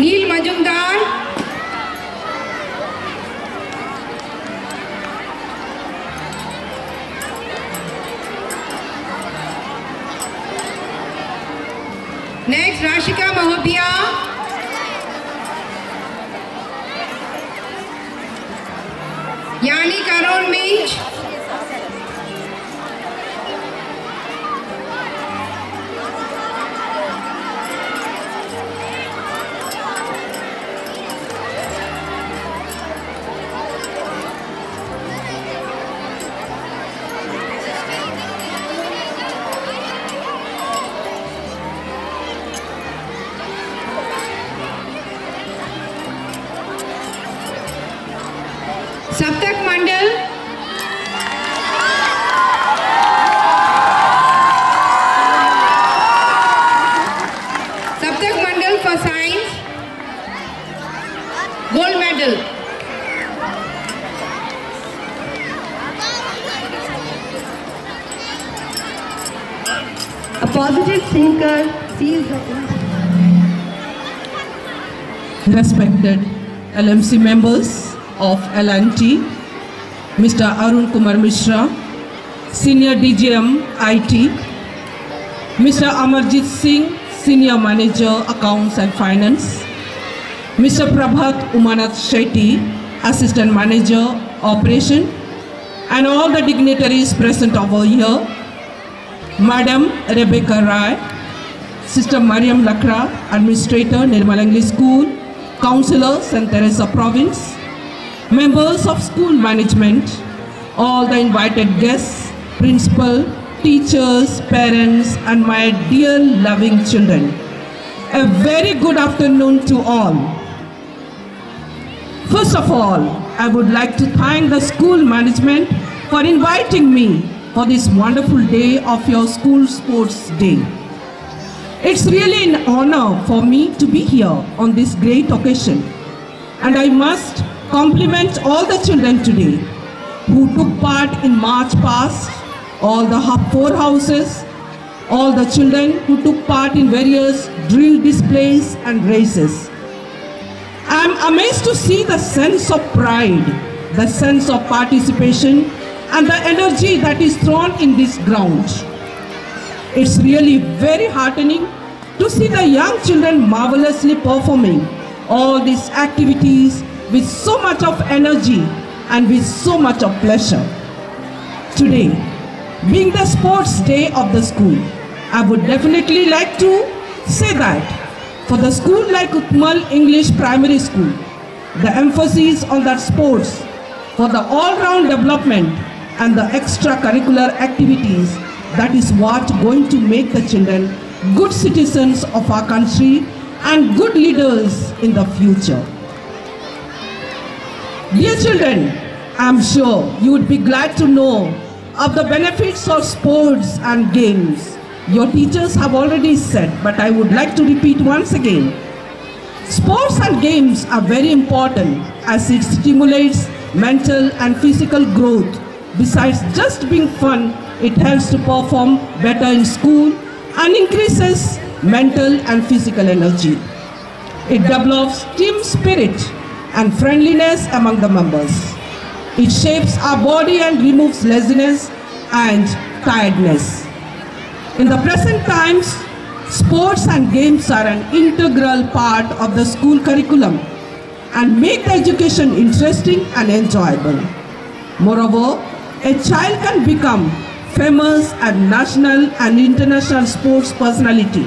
Neel Majumdar, next Rashika Mahobia, यानी Karun Minj, respected L M C members of L and T, Mister Arun Kumar Mishra, Senior D G M I T, Mister Amarjit Singh, Senior Manager Accounts and Finance, Mister Prabhat Umanath Shetty, Assistant Manager Operation, and all the dignitaries present over here, Madam Rebecca Rai, Sister Maryam Lakra, Administrator, Nirmala English School, Councillor, Saint Teresa Province, members of school management, all the invited guests, principal, teachers, parents, and my dear loving children. A very good afternoon to all. First of all, I would like to thank the school management for inviting me for this wonderful day of your school sports day. It's really an honor for me to be here on this great occasion, and I must compliment all the children today who took part in March past, all the four houses, all the children who took part in various drill displays and races. I'm amazed to see the sense of pride, the sense of participation, and the energy that is thrown in this ground. It's really very heartening to see the young children marvelously performing all these activities with so much of energy and with so much of pleasure. Today, being the sports day of the school, I would definitely like to say that for the school like Utmal English Primary School, the emphasis on that sports for the all-round development and the extracurricular activities, that is what going to make the children good citizens of our country and good leaders in the future. Dear children, I'm sure you would be glad to know of the benefits of sports and games. Your teachers have already said, but I would like to repeat once again. Sports and games are very important as it stimulates mental and physical growth. Besides just being fun, it helps to perform better in school and increases mental and physical energy. It develops team spirit and friendliness among the members. It shapes our body and removes laziness and tiredness. In the present times, sports and games are an integral part of the school curriculum and make the education interesting and enjoyable. Moreover, a child can become famous and national and international sports personality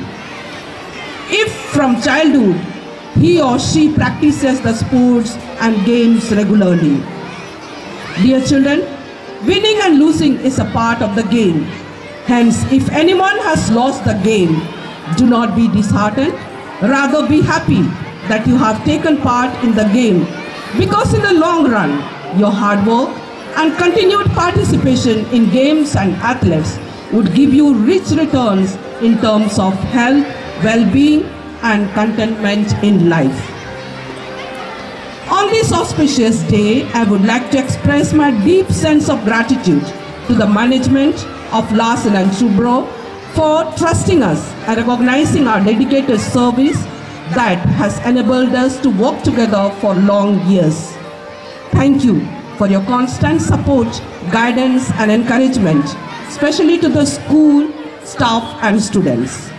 if from childhood he or she practices the sports and games regularly. Dear children, winning and losing is a part of the game. Hence, if anyone has lost the game, do not be disheartened, rather be happy that you have taken part in the game, because in the long run, your hard work and continued participation in games and athletics would give you rich returns in terms of health, well-being, and contentment in life. On this auspicious day, I would like to express my deep sense of gratitude to the management of Larsen and Toubro for trusting us and recognizing our dedicated service that has enabled us to work together for long years. Thank you for your constant support, guidance, and encouragement, especially to the school, staff, and students.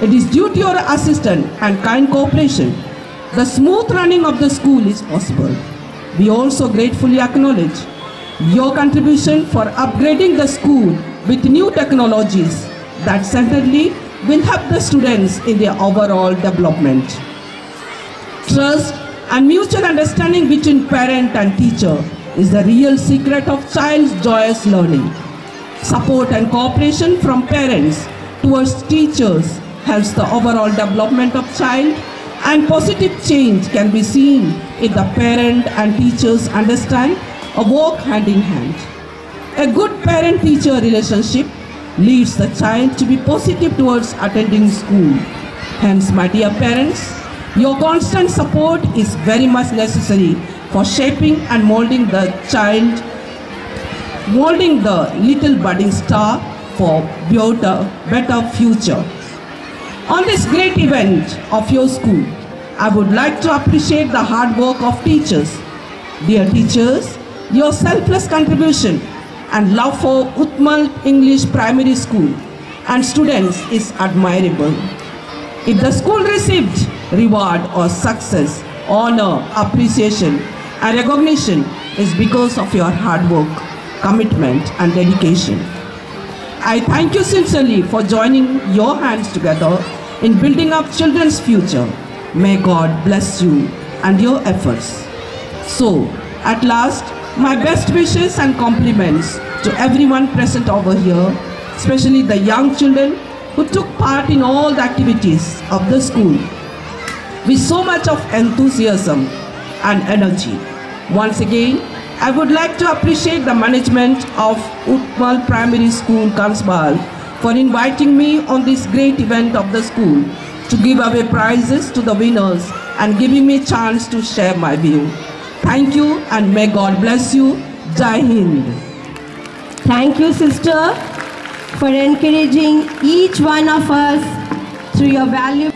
It is due to your assistance and kind cooperation the smooth running of the school is possible. We also gratefully acknowledge your contribution for upgrading the school with new technologies that certainly will help the students in their overall development. Trust and mutual understanding between parent and teacher is the real secret of child's joyous learning. Support and cooperation from parents towards teachers helps the overall development of child, and positive change can be seen if the parent and teachers understand or work hand in hand. A good parent-teacher relationship leads the child to be positive towards attending school. Hence, my dear parents, your constant support is very much necessary for shaping and molding the child, molding the little budding star for a better future. On this great event of your school, I would like to appreciate the hard work of teachers. Dear teachers, your selfless contribution and love for Utmal English Primary School and students is admirable. If the school received reward or success, honor, appreciation, and recognition, is because of your hard work, commitment, and dedication. I thank you sincerely for joining your hands together in building up children's future. May God bless you and your efforts. So, at last, my best wishes and compliments to everyone present over here, especially the young children who took part in all the activities of the school with so much of enthusiasm and energy. Once again, I would like to appreciate the management of Utmal Primary School, Kansbahal, for inviting me on this great event of the school to give away prizes to the winners and giving me a chance to share my view. Thank you and may God bless you. Jai Hind. Thank you, sister, for encouraging each one of us through your value.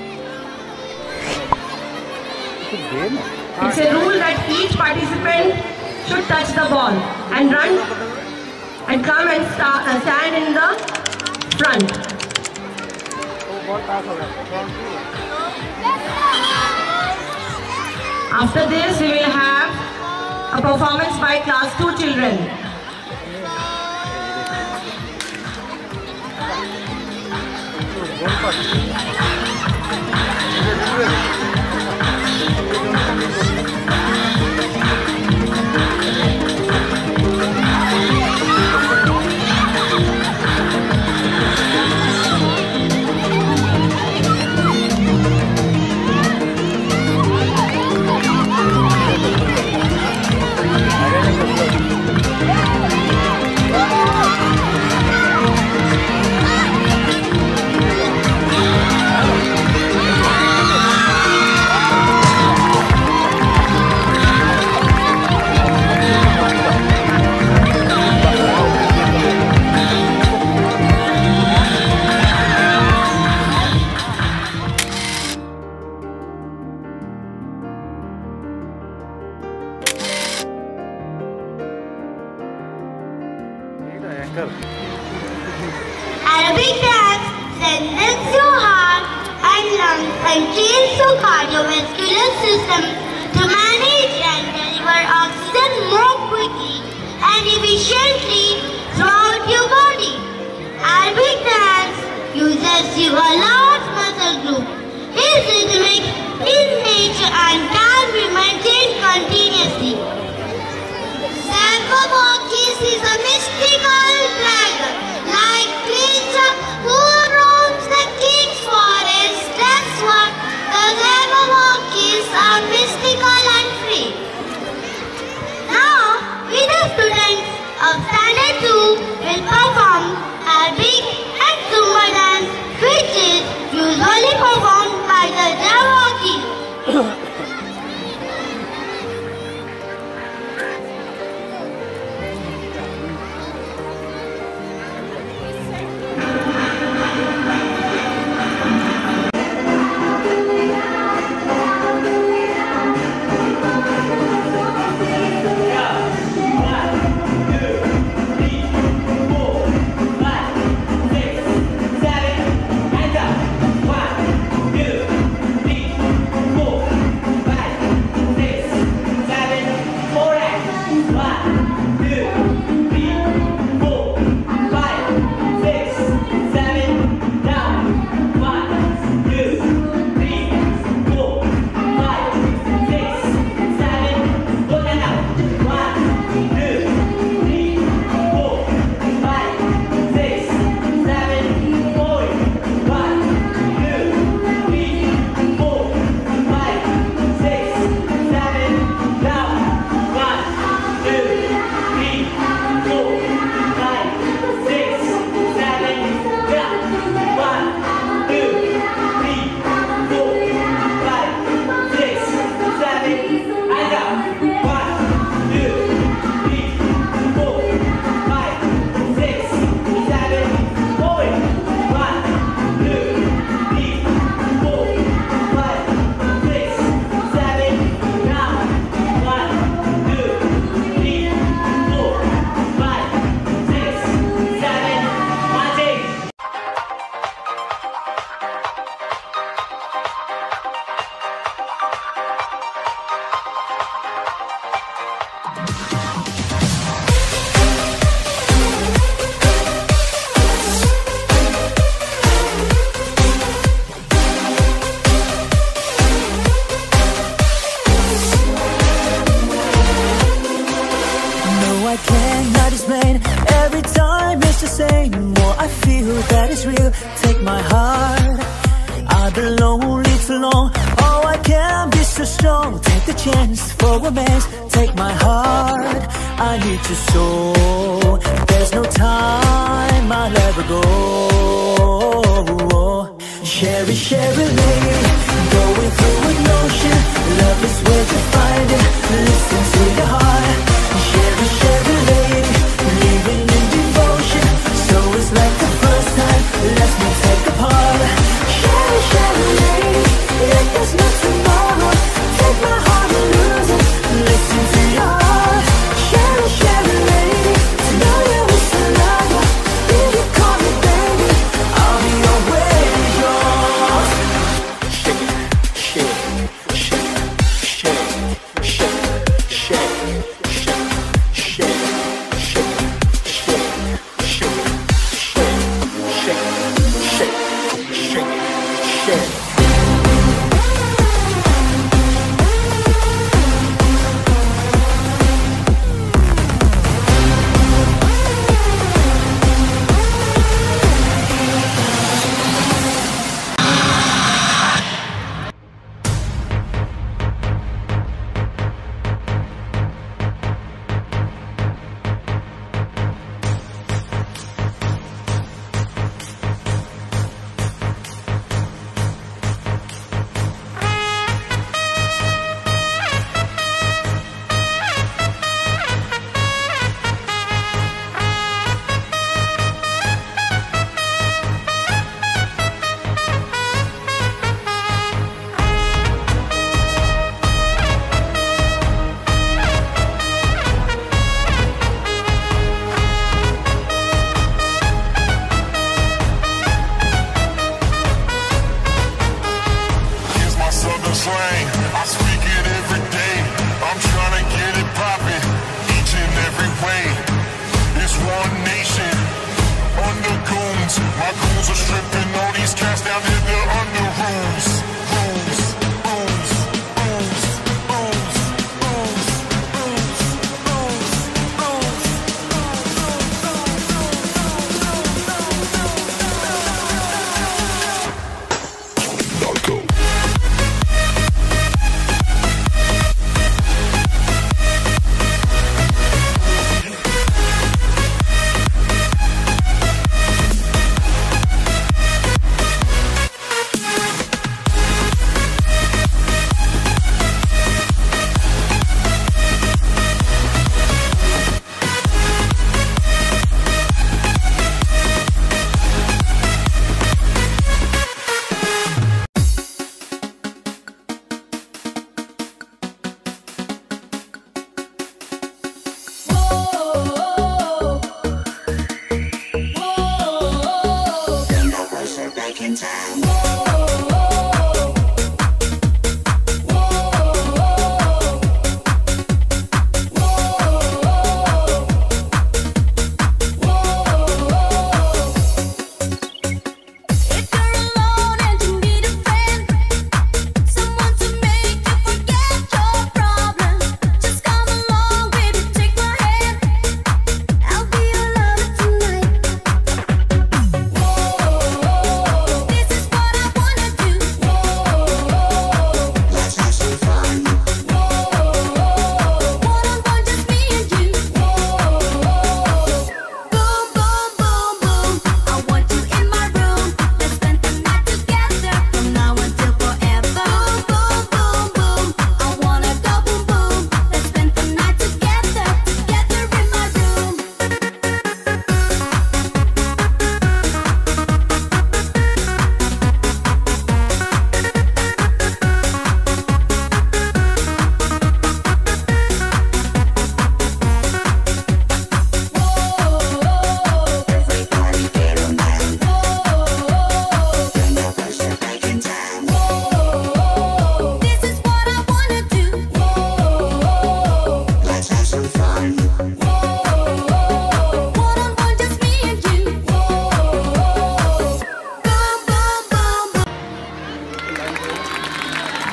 It's a rule that each participant should touch the ball and run and come and start, uh, stand in the front. After this, we will have a performance by class two children. Arabic dance strengthens your heart and lungs and trains your cardiovascular system to manage and deliver oxygen more quickly and efficiently throughout your body. Arabic dance uses your large muscle group, is rhythmic in nature and can be maintained continuously. Samphobokis is a mystical dragon, like creature who roams the king's forest. That's what the Samphobokis children will perform a big and Zumba dance, which is usually performed by the Jawaki.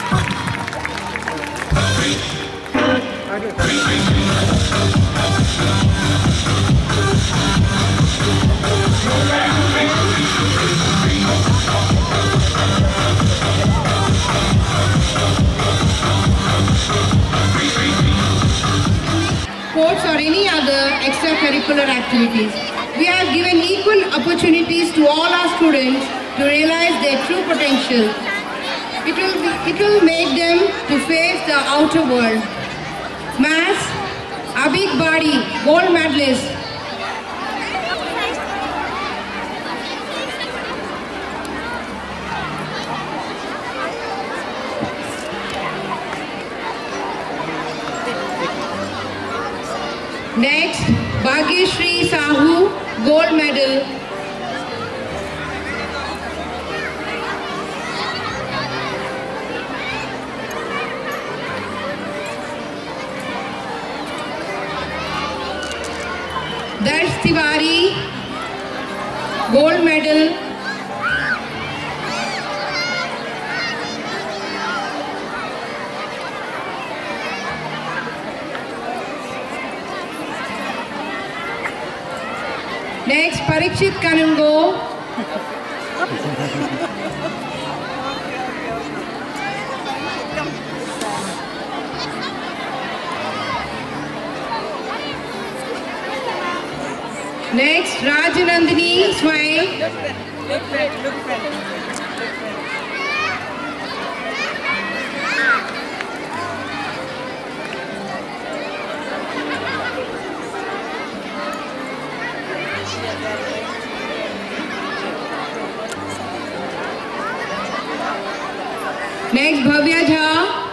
Sports or any other extracurricular activities. We have given equal opportunities to all our students to realize their true potential. It will, it will make them to face the outer world. Maths, Abik Bari, gold medalist. Next, Bhagishri Sahu, gold medal. Darsh Tiwari, gold medal. Next, Parikshit Kanungo. Next, Rajinandini Swai. Look friend, look friend. Next, Bhavya Jha.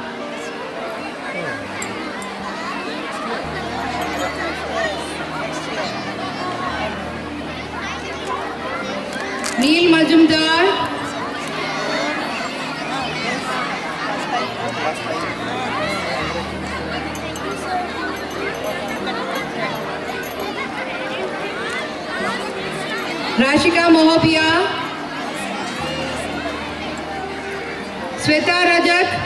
Neel Majumdar. Rashika Mohabia. Sweta Rajak.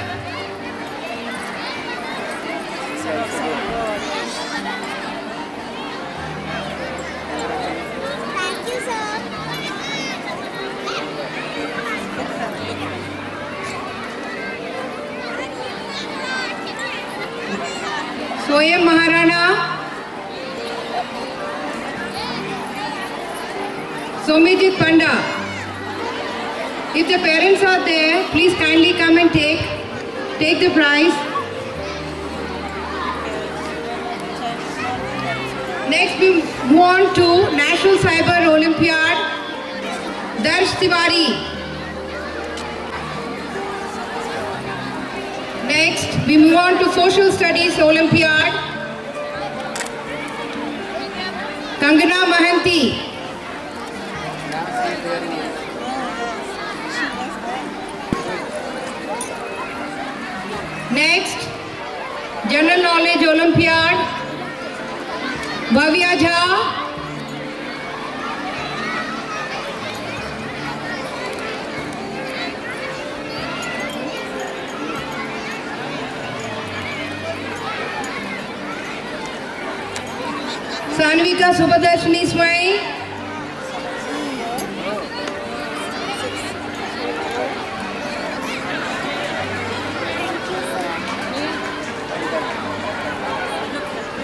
Thank you, sir. Soyam Maharana. Somijit Panda. If the parents are there, please kindly come and take, take the prize. Next we move on to National Cyber Olympiad, Darsh Tiwari. Next we move on to Social Studies Olympiad, Kangana Mahanti. Next, General Knowledge Olympiad, Bhavya Jha. Sanvika Subhadarshini Swai.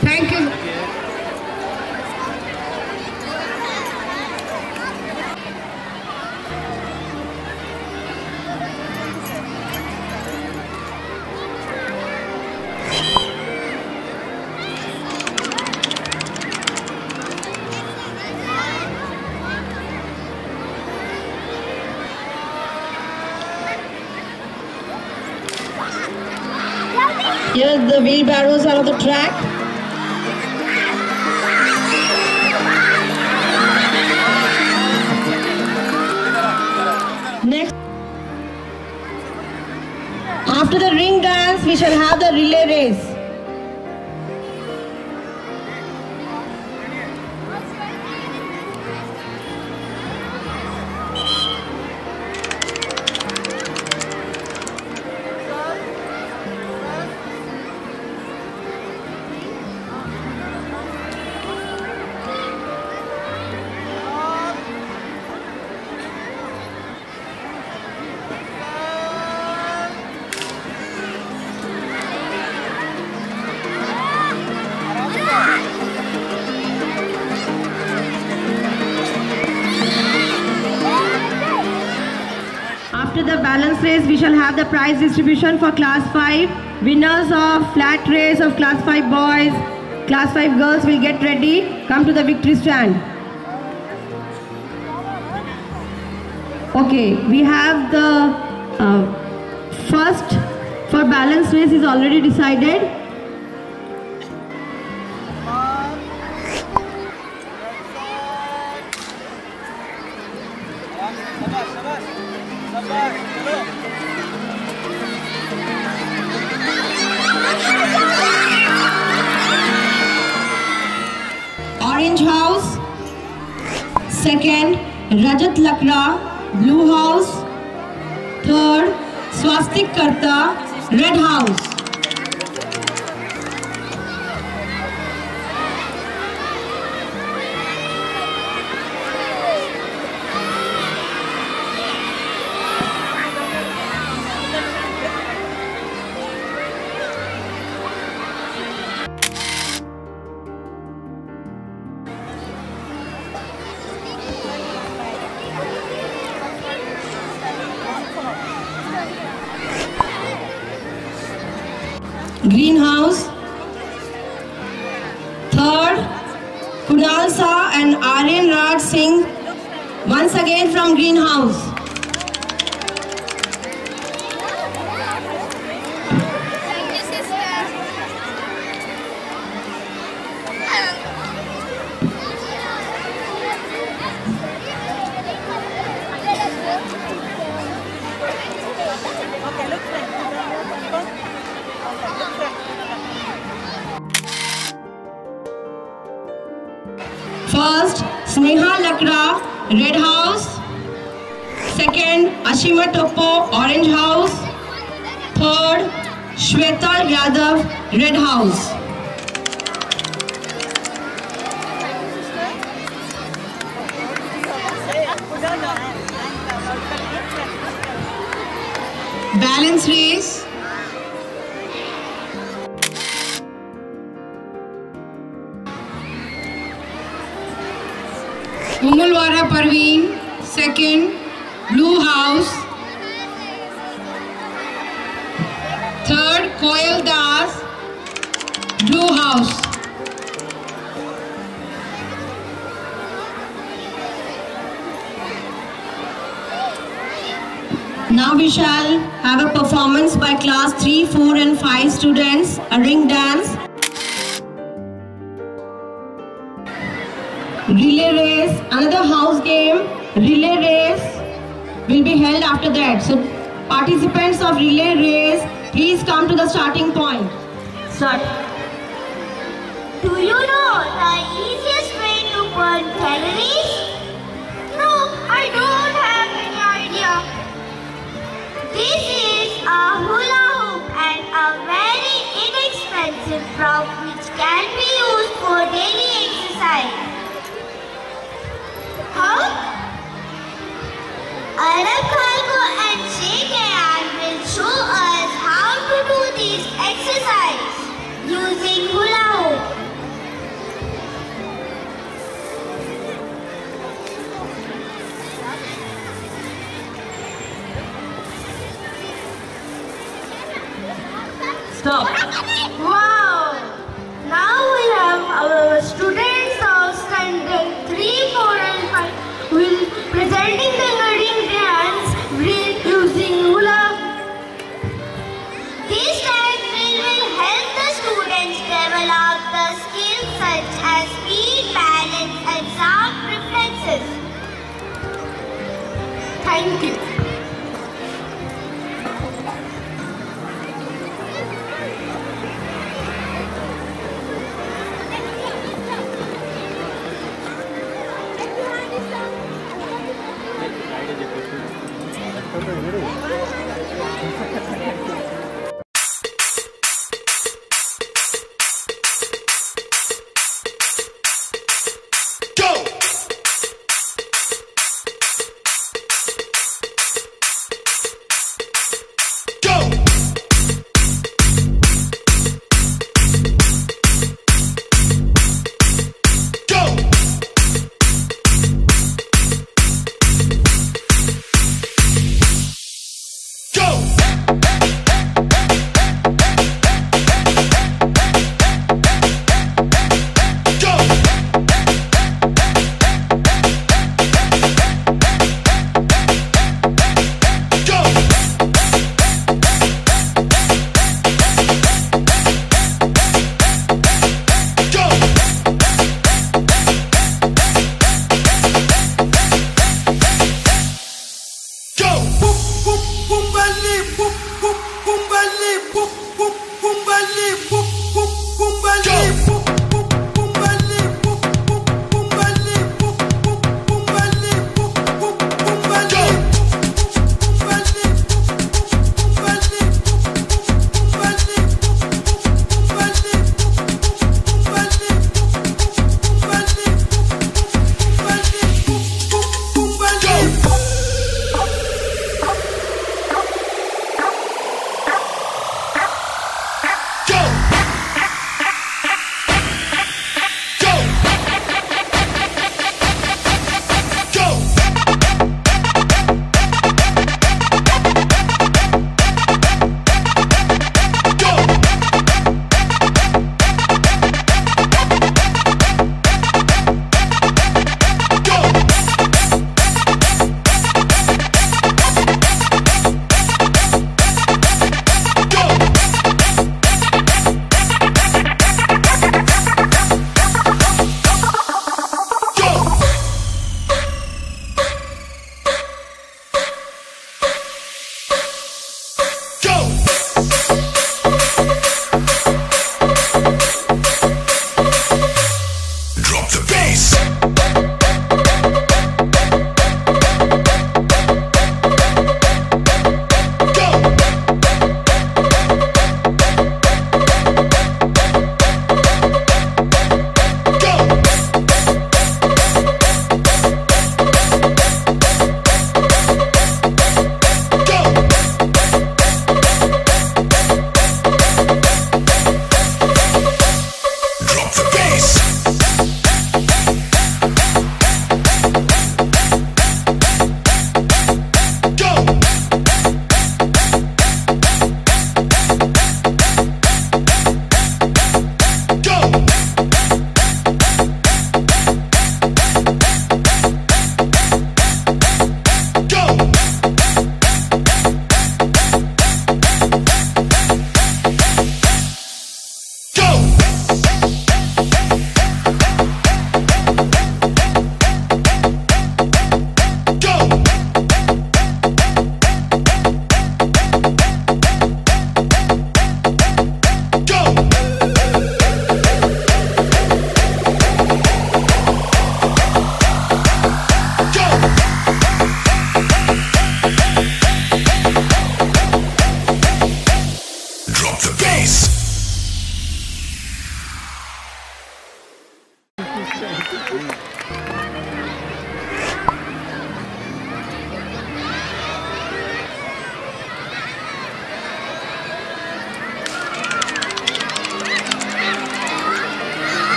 Thank you. Here the wheelbarrows are on the track. After the ring dance, we shall have the relay race. race, we shall have the prize distribution for class five. Winners of flat race of class five boys, class five girls will get ready. Come to the victory stand. Okay, we have the uh, first for balance race is already decided. Orange house, second Rajat Lakra, blue house, third Swastik Karta, red house. Greenhouse, third Kunal Shah and Aryan Raj Singh, once again from Greenhouse. Thank you, sister. Okay, look friend. First, Sneha Lakra, red house. Second, Ashima Topo, orange house. Third, Shweta Yadav, red house. Balance race. Umulwara Parveen, second, blue house. Third, Koyal Das, blue house. Now we shall have a performance by class three, four and five students, a ring dance. Relay race, another house game, relay race will be held after that. So participants of relay race, please come to the starting point. Start. Do you know the easiest way to burn calories? No, I don't have any idea. This is a hula hoop and a very inexpensive prop which can be used for daily exercise. How? Arab Khalko and Sheikh Ayan will show us how to do these exercises using hula hoop. Stop. Wow! Now we have our students of standard three, four and five will presenting the ring dance using hula. This dance will help the students develop the skills such as speed, balance and sharp reflexes. Thank you.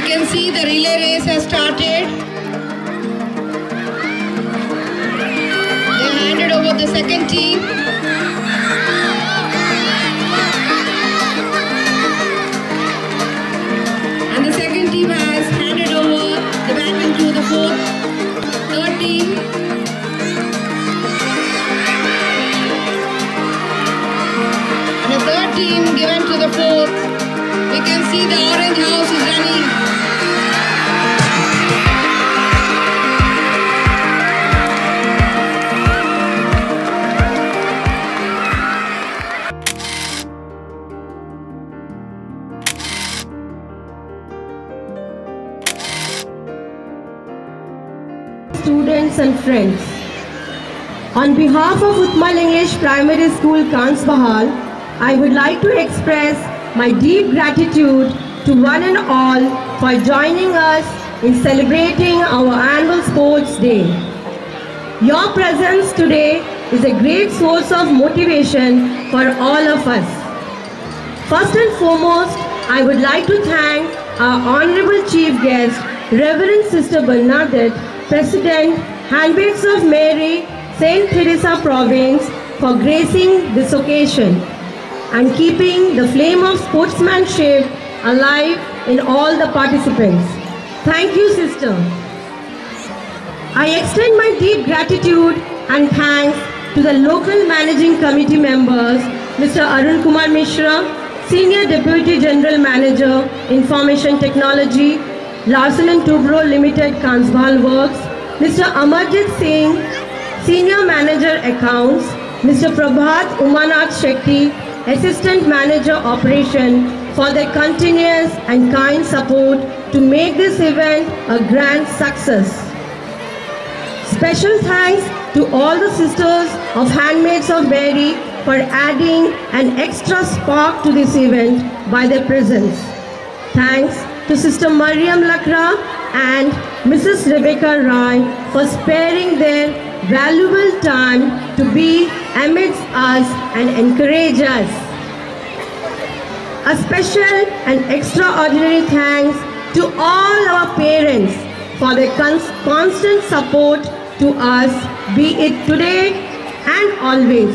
We can see the relay race has started. They handed over the second team. And the second team has handed over the baton to the fourth, third team. Third team given to the fourth. We can see the orange house is running. Students and friends, on behalf of Utmal English Primary School, Kansbahal, I would like to express my deep gratitude to one and all for joining us in celebrating our annual sports day. Your presence today is a great source of motivation for all of us. First and foremost, I would like to thank our Honorable Chief Guest, Reverend Sister Bernadette, President, Handmaid of Mary, Saint Teresa Province, for gracing this occasion and keeping the flame of sportsmanship alive in all the participants. Thank you, sister. I extend my deep gratitude and thanks to the local managing committee members, Mister Arun Kumar Mishra, Senior Deputy General Manager, Information Technology, Larsen and Toubro Limited, Kansbahal Works, Mister Amarjit Singh, Senior Manager Accounts, Mister Prabhat Umanath Shetty, Assistant Manager Operation, for their continuous and kind support to make this event a grand success. Special thanks to all the sisters of Handmaids of Mary for adding an extra spark to this event by their presence. Thanks to Sister Maryam Lakra and Missus Rebecca Rai for sparing their valuable time to be amidst us and encourage us. A special and extraordinary thanks to all our parents for their constant support to us, be it today and always.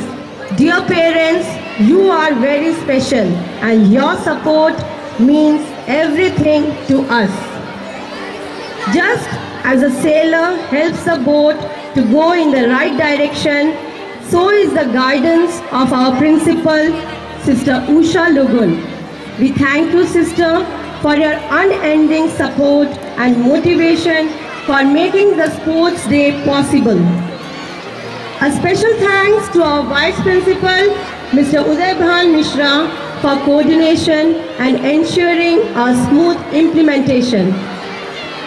Dear parents, you are very special and your support means everything to us. Just as a sailor helps a boat to go in the right direction, so is the guidance of our principal, Sister Usha Lugun. We thank you, sister, for your unending support and motivation for making the sports day possible. A special thanks to our vice principal, Mister Udaybhan Mishra, for coordination and ensuring our smooth implementation.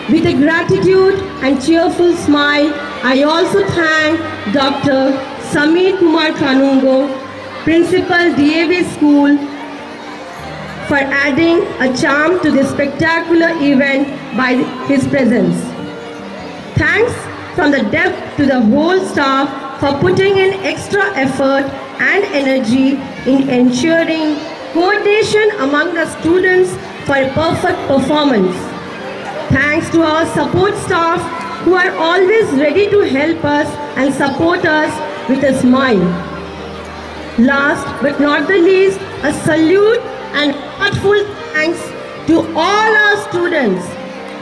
With a gratitude and cheerful smile, I also thank Doctor Samir Kumar Kanungo, Principal D A B School, for adding a charm to this spectacular event by his presence. Thanks from the depth to the whole staff for putting in extra effort and energy in ensuring coordination among the students for a perfect performance. Thanks to our support staff who are always ready to help us and support us with a smile. Last but not the least, a salute and heartful thanks to all our students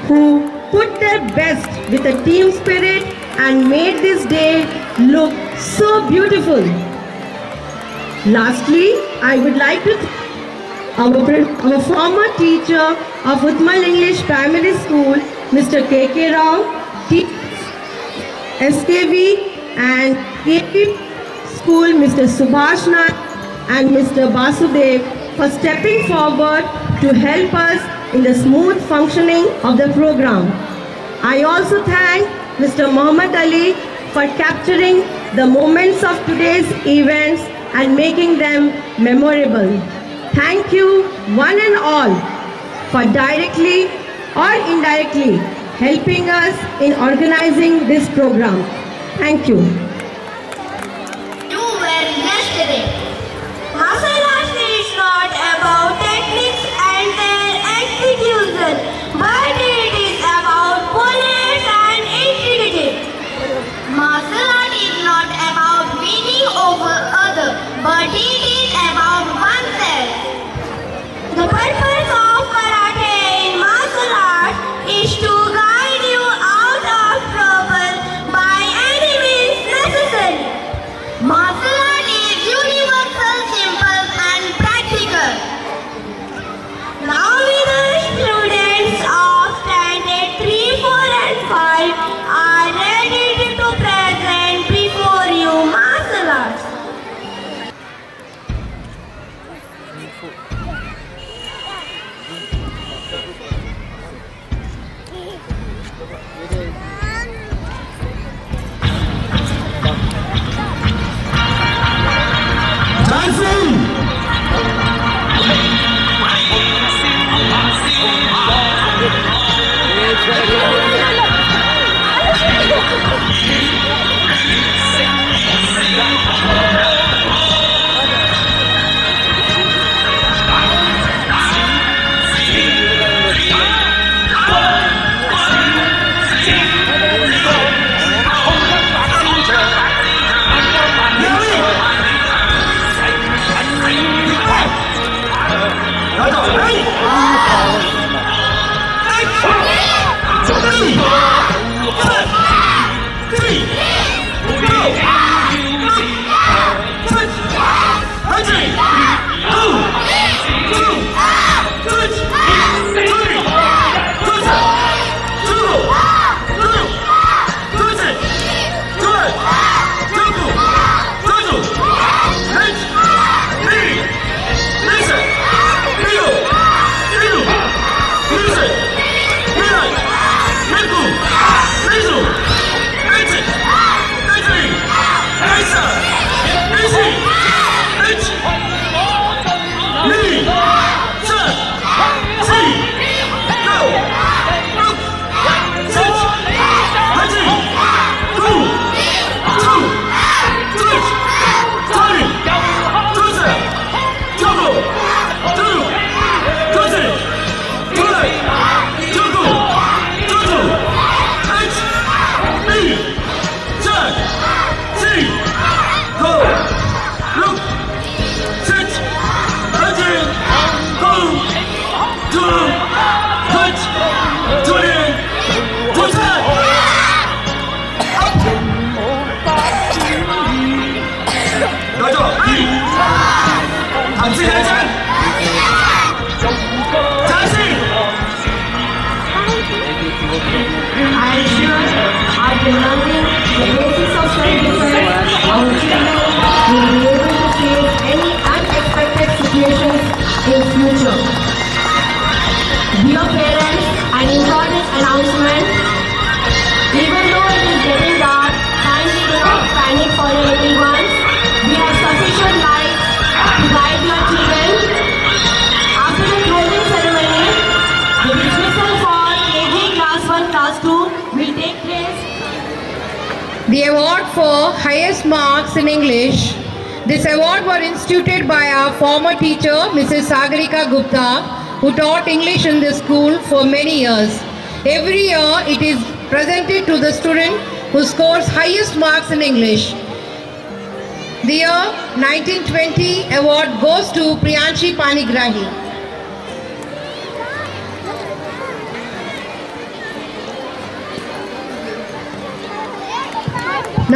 who put their best with a team spirit and made this day look so beautiful. Lastly, I would like to thank our, our former teacher of Utmal English Primary School, Mister K K Rao, S K V, and K P School, Mister Subhash Nayak and Mister Basudev, for stepping forward to help us in the smooth functioning of the program. I also thank Mister Muhammad Ali for capturing the moments of today's events and making them memorable. Thank you, one and all, for directly or indirectly helping us in organizing this program. Thank you. Do well yesterday. Martial arts is not about techniques and their execution, but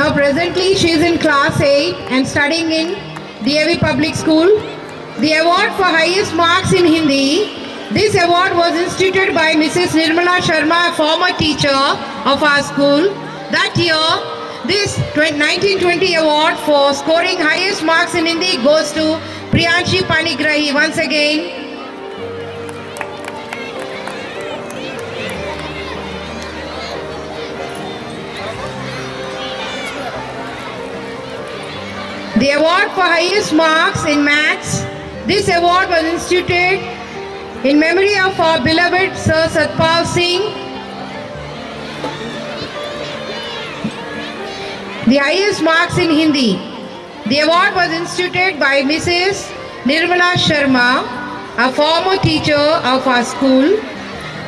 Now presently she is in class eight and studying in D A B Public School. The award for highest marks in Hindi. This award was instituted by Missus Nirmala Sharma, a former teacher of our school. That year, this nineteen twenty award for scoring highest marks in Hindi goes to Priyanshi Panigrahi once again. The award for highest marks in maths. This award was instituted in memory of our beloved Sir Satpal Singh. The highest marks in Hindi. The award was instituted by Missus Nirmala Sharma, a former teacher of our school.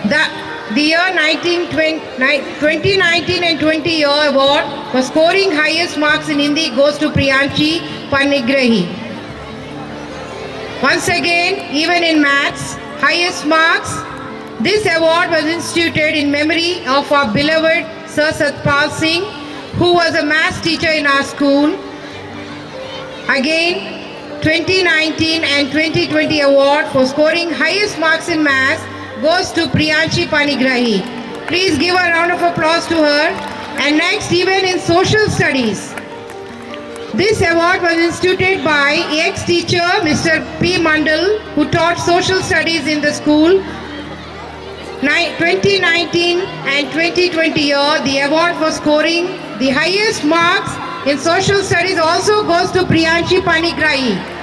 The, the year nineteen twenty, twenty nineteen and twenty year award for scoring highest marks in Hindi goes to Priyanshi Panigrahi. Once again, even in maths, highest marks, this award was instituted in memory of our beloved Sir Satpal Singh, who was a maths teacher in our school. Again, twenty nineteen and twenty twenty award for scoring highest marks in maths goes to Priyanshi Panigrahi. Please give a round of applause to her. And next, even in social studies, this award was instituted by ex-teacher Mister P. Mandal, who taught social studies in the school. twenty nineteen and twenty twenty year, the award for scoring the highest marks in social studies also goes to Priyanshi Panigrahi.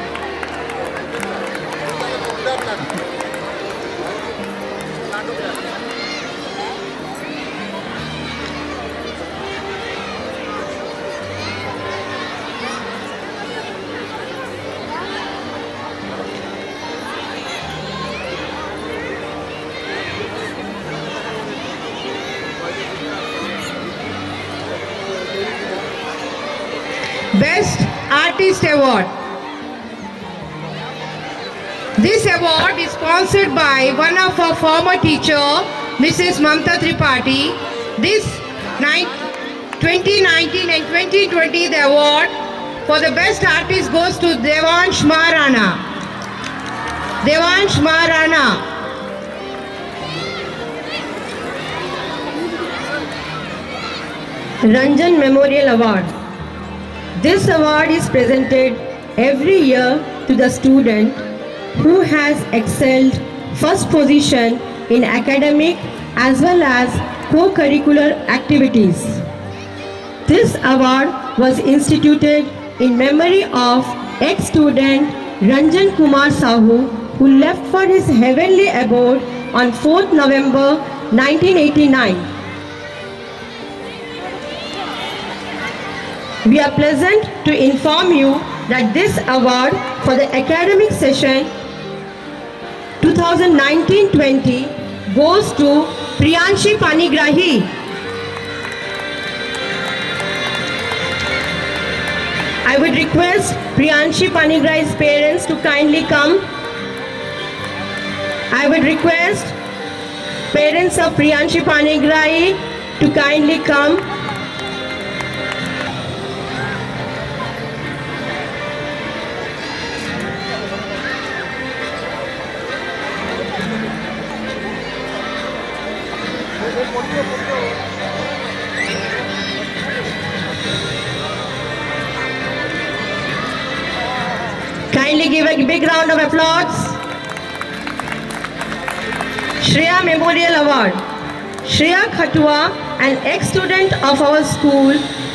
Best Artist Award. This award is sponsored by one of our former teacher, Missus Mamata Tripathi. This twenty nineteen and twenty twenty, the award for the Best Artist goes to Devansh Maharana. Devansh Maharana. Ranjan Memorial Award. This award is presented every year to the student who has excelled first position in academic as well as co-curricular activities. This award was instituted in memory of ex-student Ranjan Kumar Sahu, who left for his heavenly abode on fourth November nineteen eighty-nine. We are pleasant to inform you that this award for the academic session twenty nineteen twenty goes to Priyanshi Panigrahi. I would request Priyanshi Panigrahi's parents to kindly come. I would request parents of Priyanshi Panigrahi to kindly come. Kindly give a big round of applause. Shreya Memorial Award. Shreya Khatua, an ex-student of our school,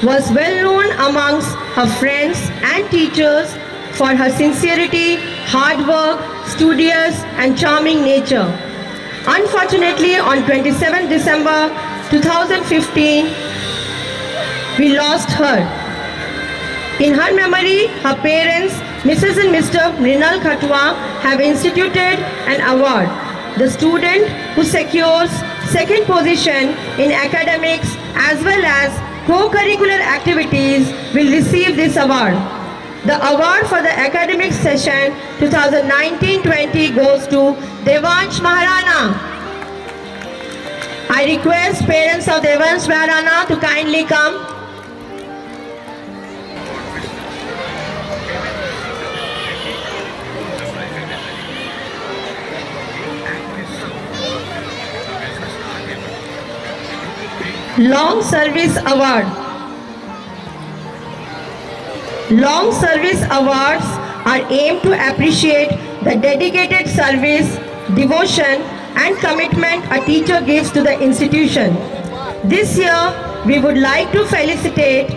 was well known amongst her friends and teachers for her sincerity, hard work, studious and charming nature. Unfortunately, on twenty-seventh December two thousand fifteen, we lost her. In her memory, her parents, Missus and Mister Mrinal Khatua, have instituted an award. The student who secures second position in academics as well as co-curricular activities will receive this award. The award for the academic session twenty nineteen twenty goes to Devansh Maharana. I request parents of Devansh Maharana to kindly come. Long Service Award. Long service awards are aimed to appreciate the dedicated service, devotion and commitment a teacher gives to the institution. This year, we would like to felicitate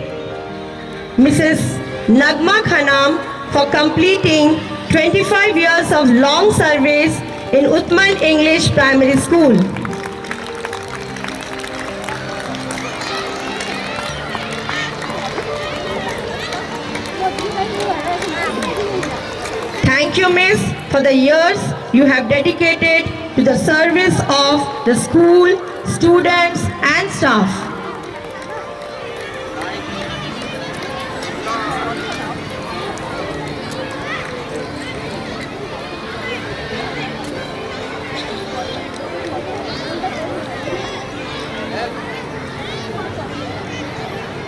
Missus Nagma Khanam for completing twenty-five years of long service in Utmal English Primary School. Thank you, Miss, for the years you have dedicated to the service of the school, students and staff.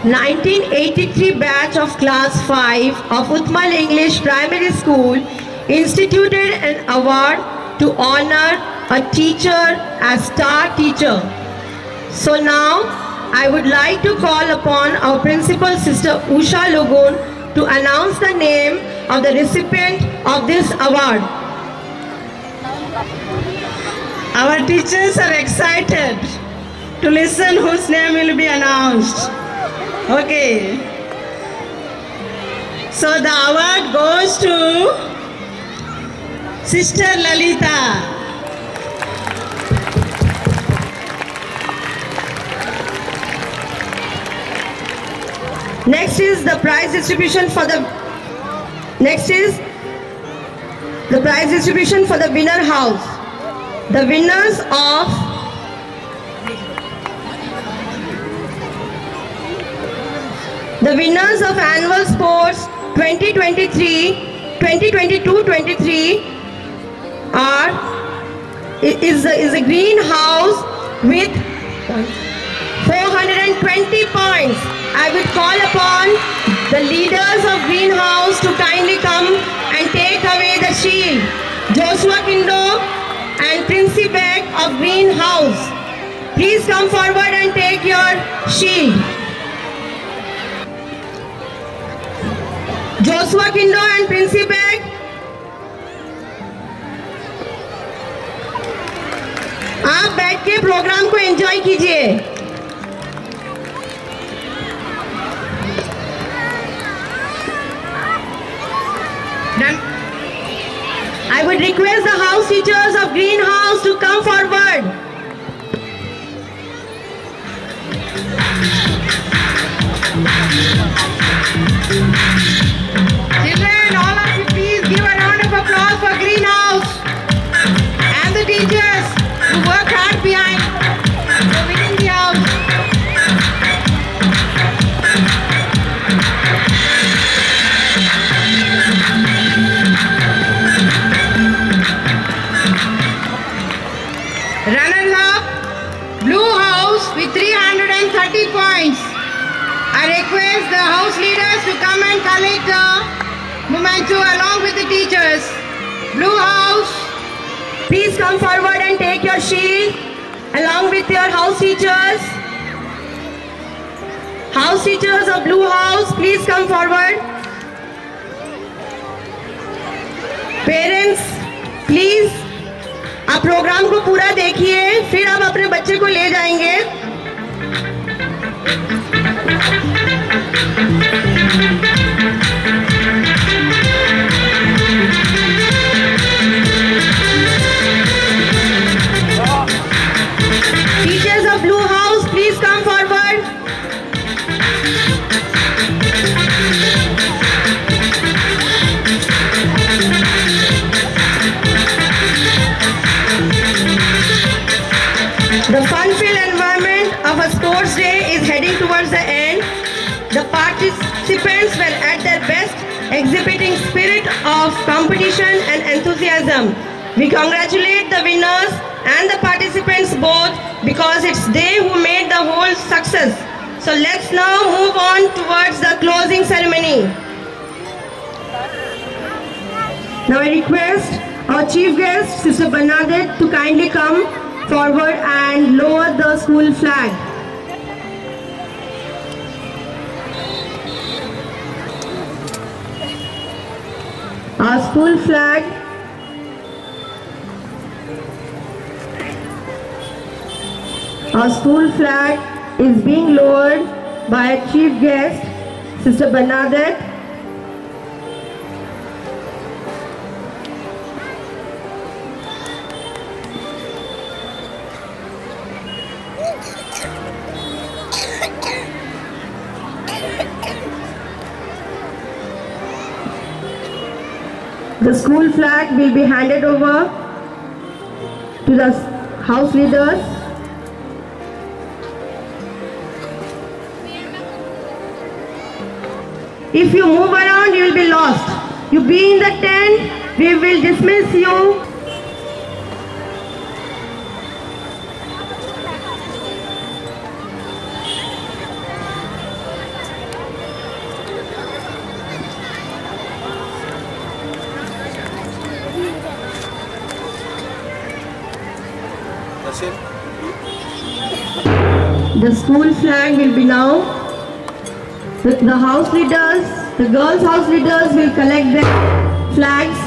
nineteen eighty-three batch of class five of Utmal English Primary School instituted an award to honor a teacher as star teacher. So now I would like to call upon our principal Sister Usha Lugun to announce the name of the recipient of this award. Our teachers are excited to listen whose name will be announced. Okay. So the award goes to Sister Lalita. Next is the prize distribution for the next is the prize distribution for the winner house. The winners of the winners of annual sports twenty twenty-three twenty twenty-two twenty-three are is a, is a green house with four hundred twenty points. I will call upon the leaders of Greenhouse to kindly come and take away the shield. Joshua Kindo and Princey Beck of Greenhouse. Please come forward and take your shield. Joshua Kindo and Princey Beck. आप बैठ के programme को enjoy कीजिए. I would request the house teachers of Greenhouse to come forward. Children, all of you, please give a round of applause for Greenhouse and the teachers who work hard behind the winning the house. three hundred thirty points. I request the house leaders to come and collect the memento along with the teachers. Blue house, please come forward and take your shield along with your house teachers. House teachers of blue house, please come forward. Parents, please आप programme को पूरा देखिए, फिर आप अपने बच्चे को ले जाएंगे. Teachers of Blue House, please come forward. The fun-filled environment of a sports day is heading towards the end. The participants were at their best, exhibiting spirit of competition and enthusiasm. We congratulate the winners and the participants both because it's they who made the whole success. So let's now move on towards the closing ceremony. Now I request our chief guest, Sister Bernadette, to kindly come forward and lower the school flag. Our school flag Our school flag is being lowered by our chief guest, Sister Bernadette. The school flag will be handed over to the house leaders. If you move around, you will be lost. You be in the tent, we will dismiss you. The school flag will be now. The, the house leaders, the girls' house leaders will collect their flags.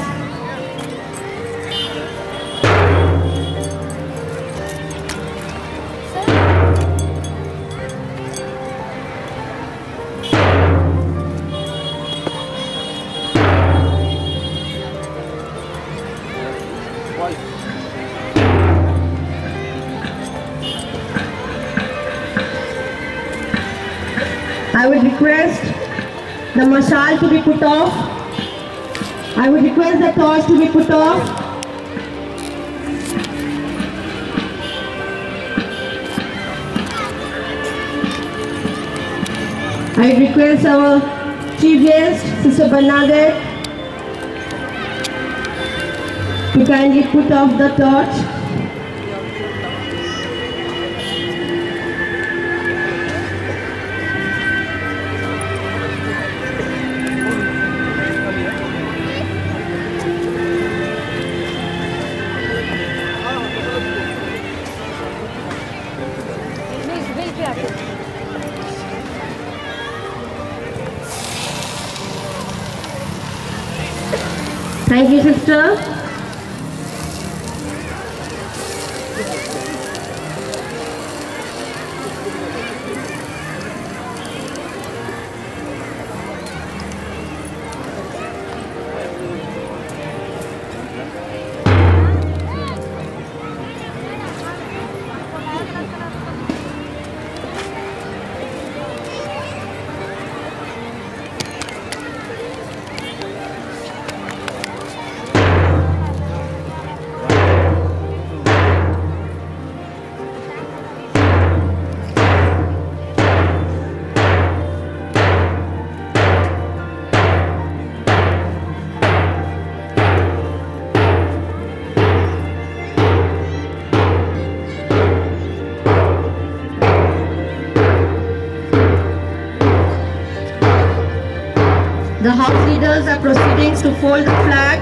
I would request the mashal to be put off. I would request the torch to be put off. I request our chief guest, Sister Bernadette, to kindly put off the torch. Thank you, sister. The house leaders are proceeding to fold the flag.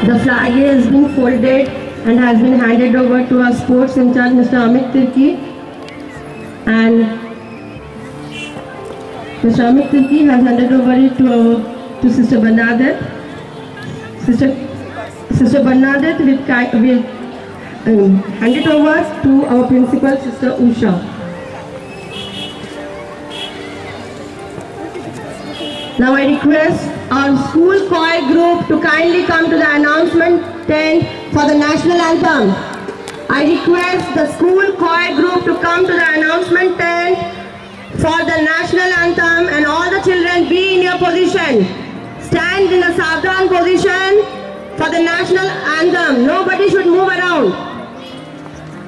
The flag has been folded and has been handed over to our sports in charge, Mister Amit Tirki. And Mister Amit Tirki has handed over it to, our, to Sister Bernadette. Sister, Sister Bernadette will, will um, hand it over to our principal, Sister Usha. Now I request our school choir group to kindly come to the announcement tent for the national anthem. I request the school choir group to come to the announcement tent for the national anthem, and all the children be in your position. Stand in the Savdan position for the national anthem. Nobody should move around.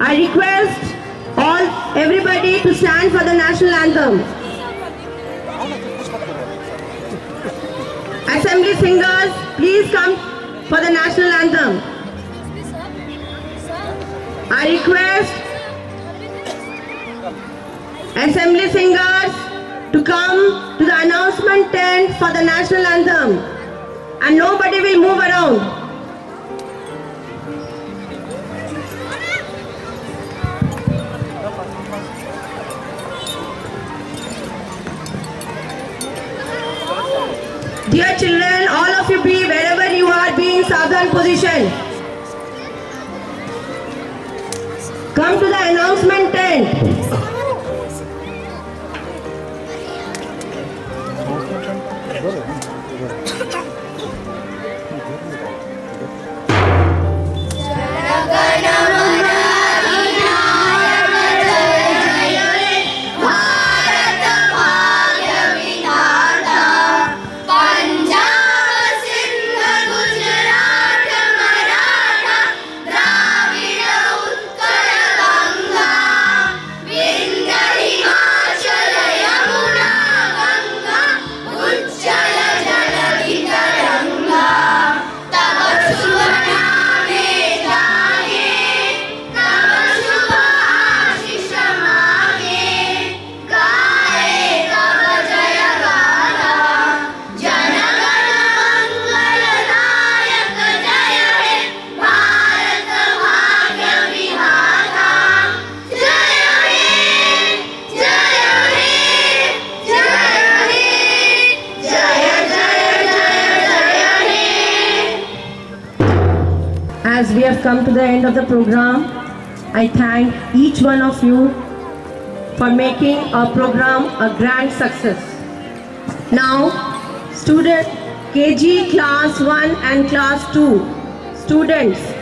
I request all everybody to stand for the national anthem. Assembly singers, please come for the national anthem. I request assembly singers to come to the announcement tent for the national anthem, and nobody will move around. Dear children, all of you be wherever you are, be in southern position. Come to the announcement tent. As we have come to the end of the program, I thank each one of you for making our program a grand success. Now, student K G class one and class two students,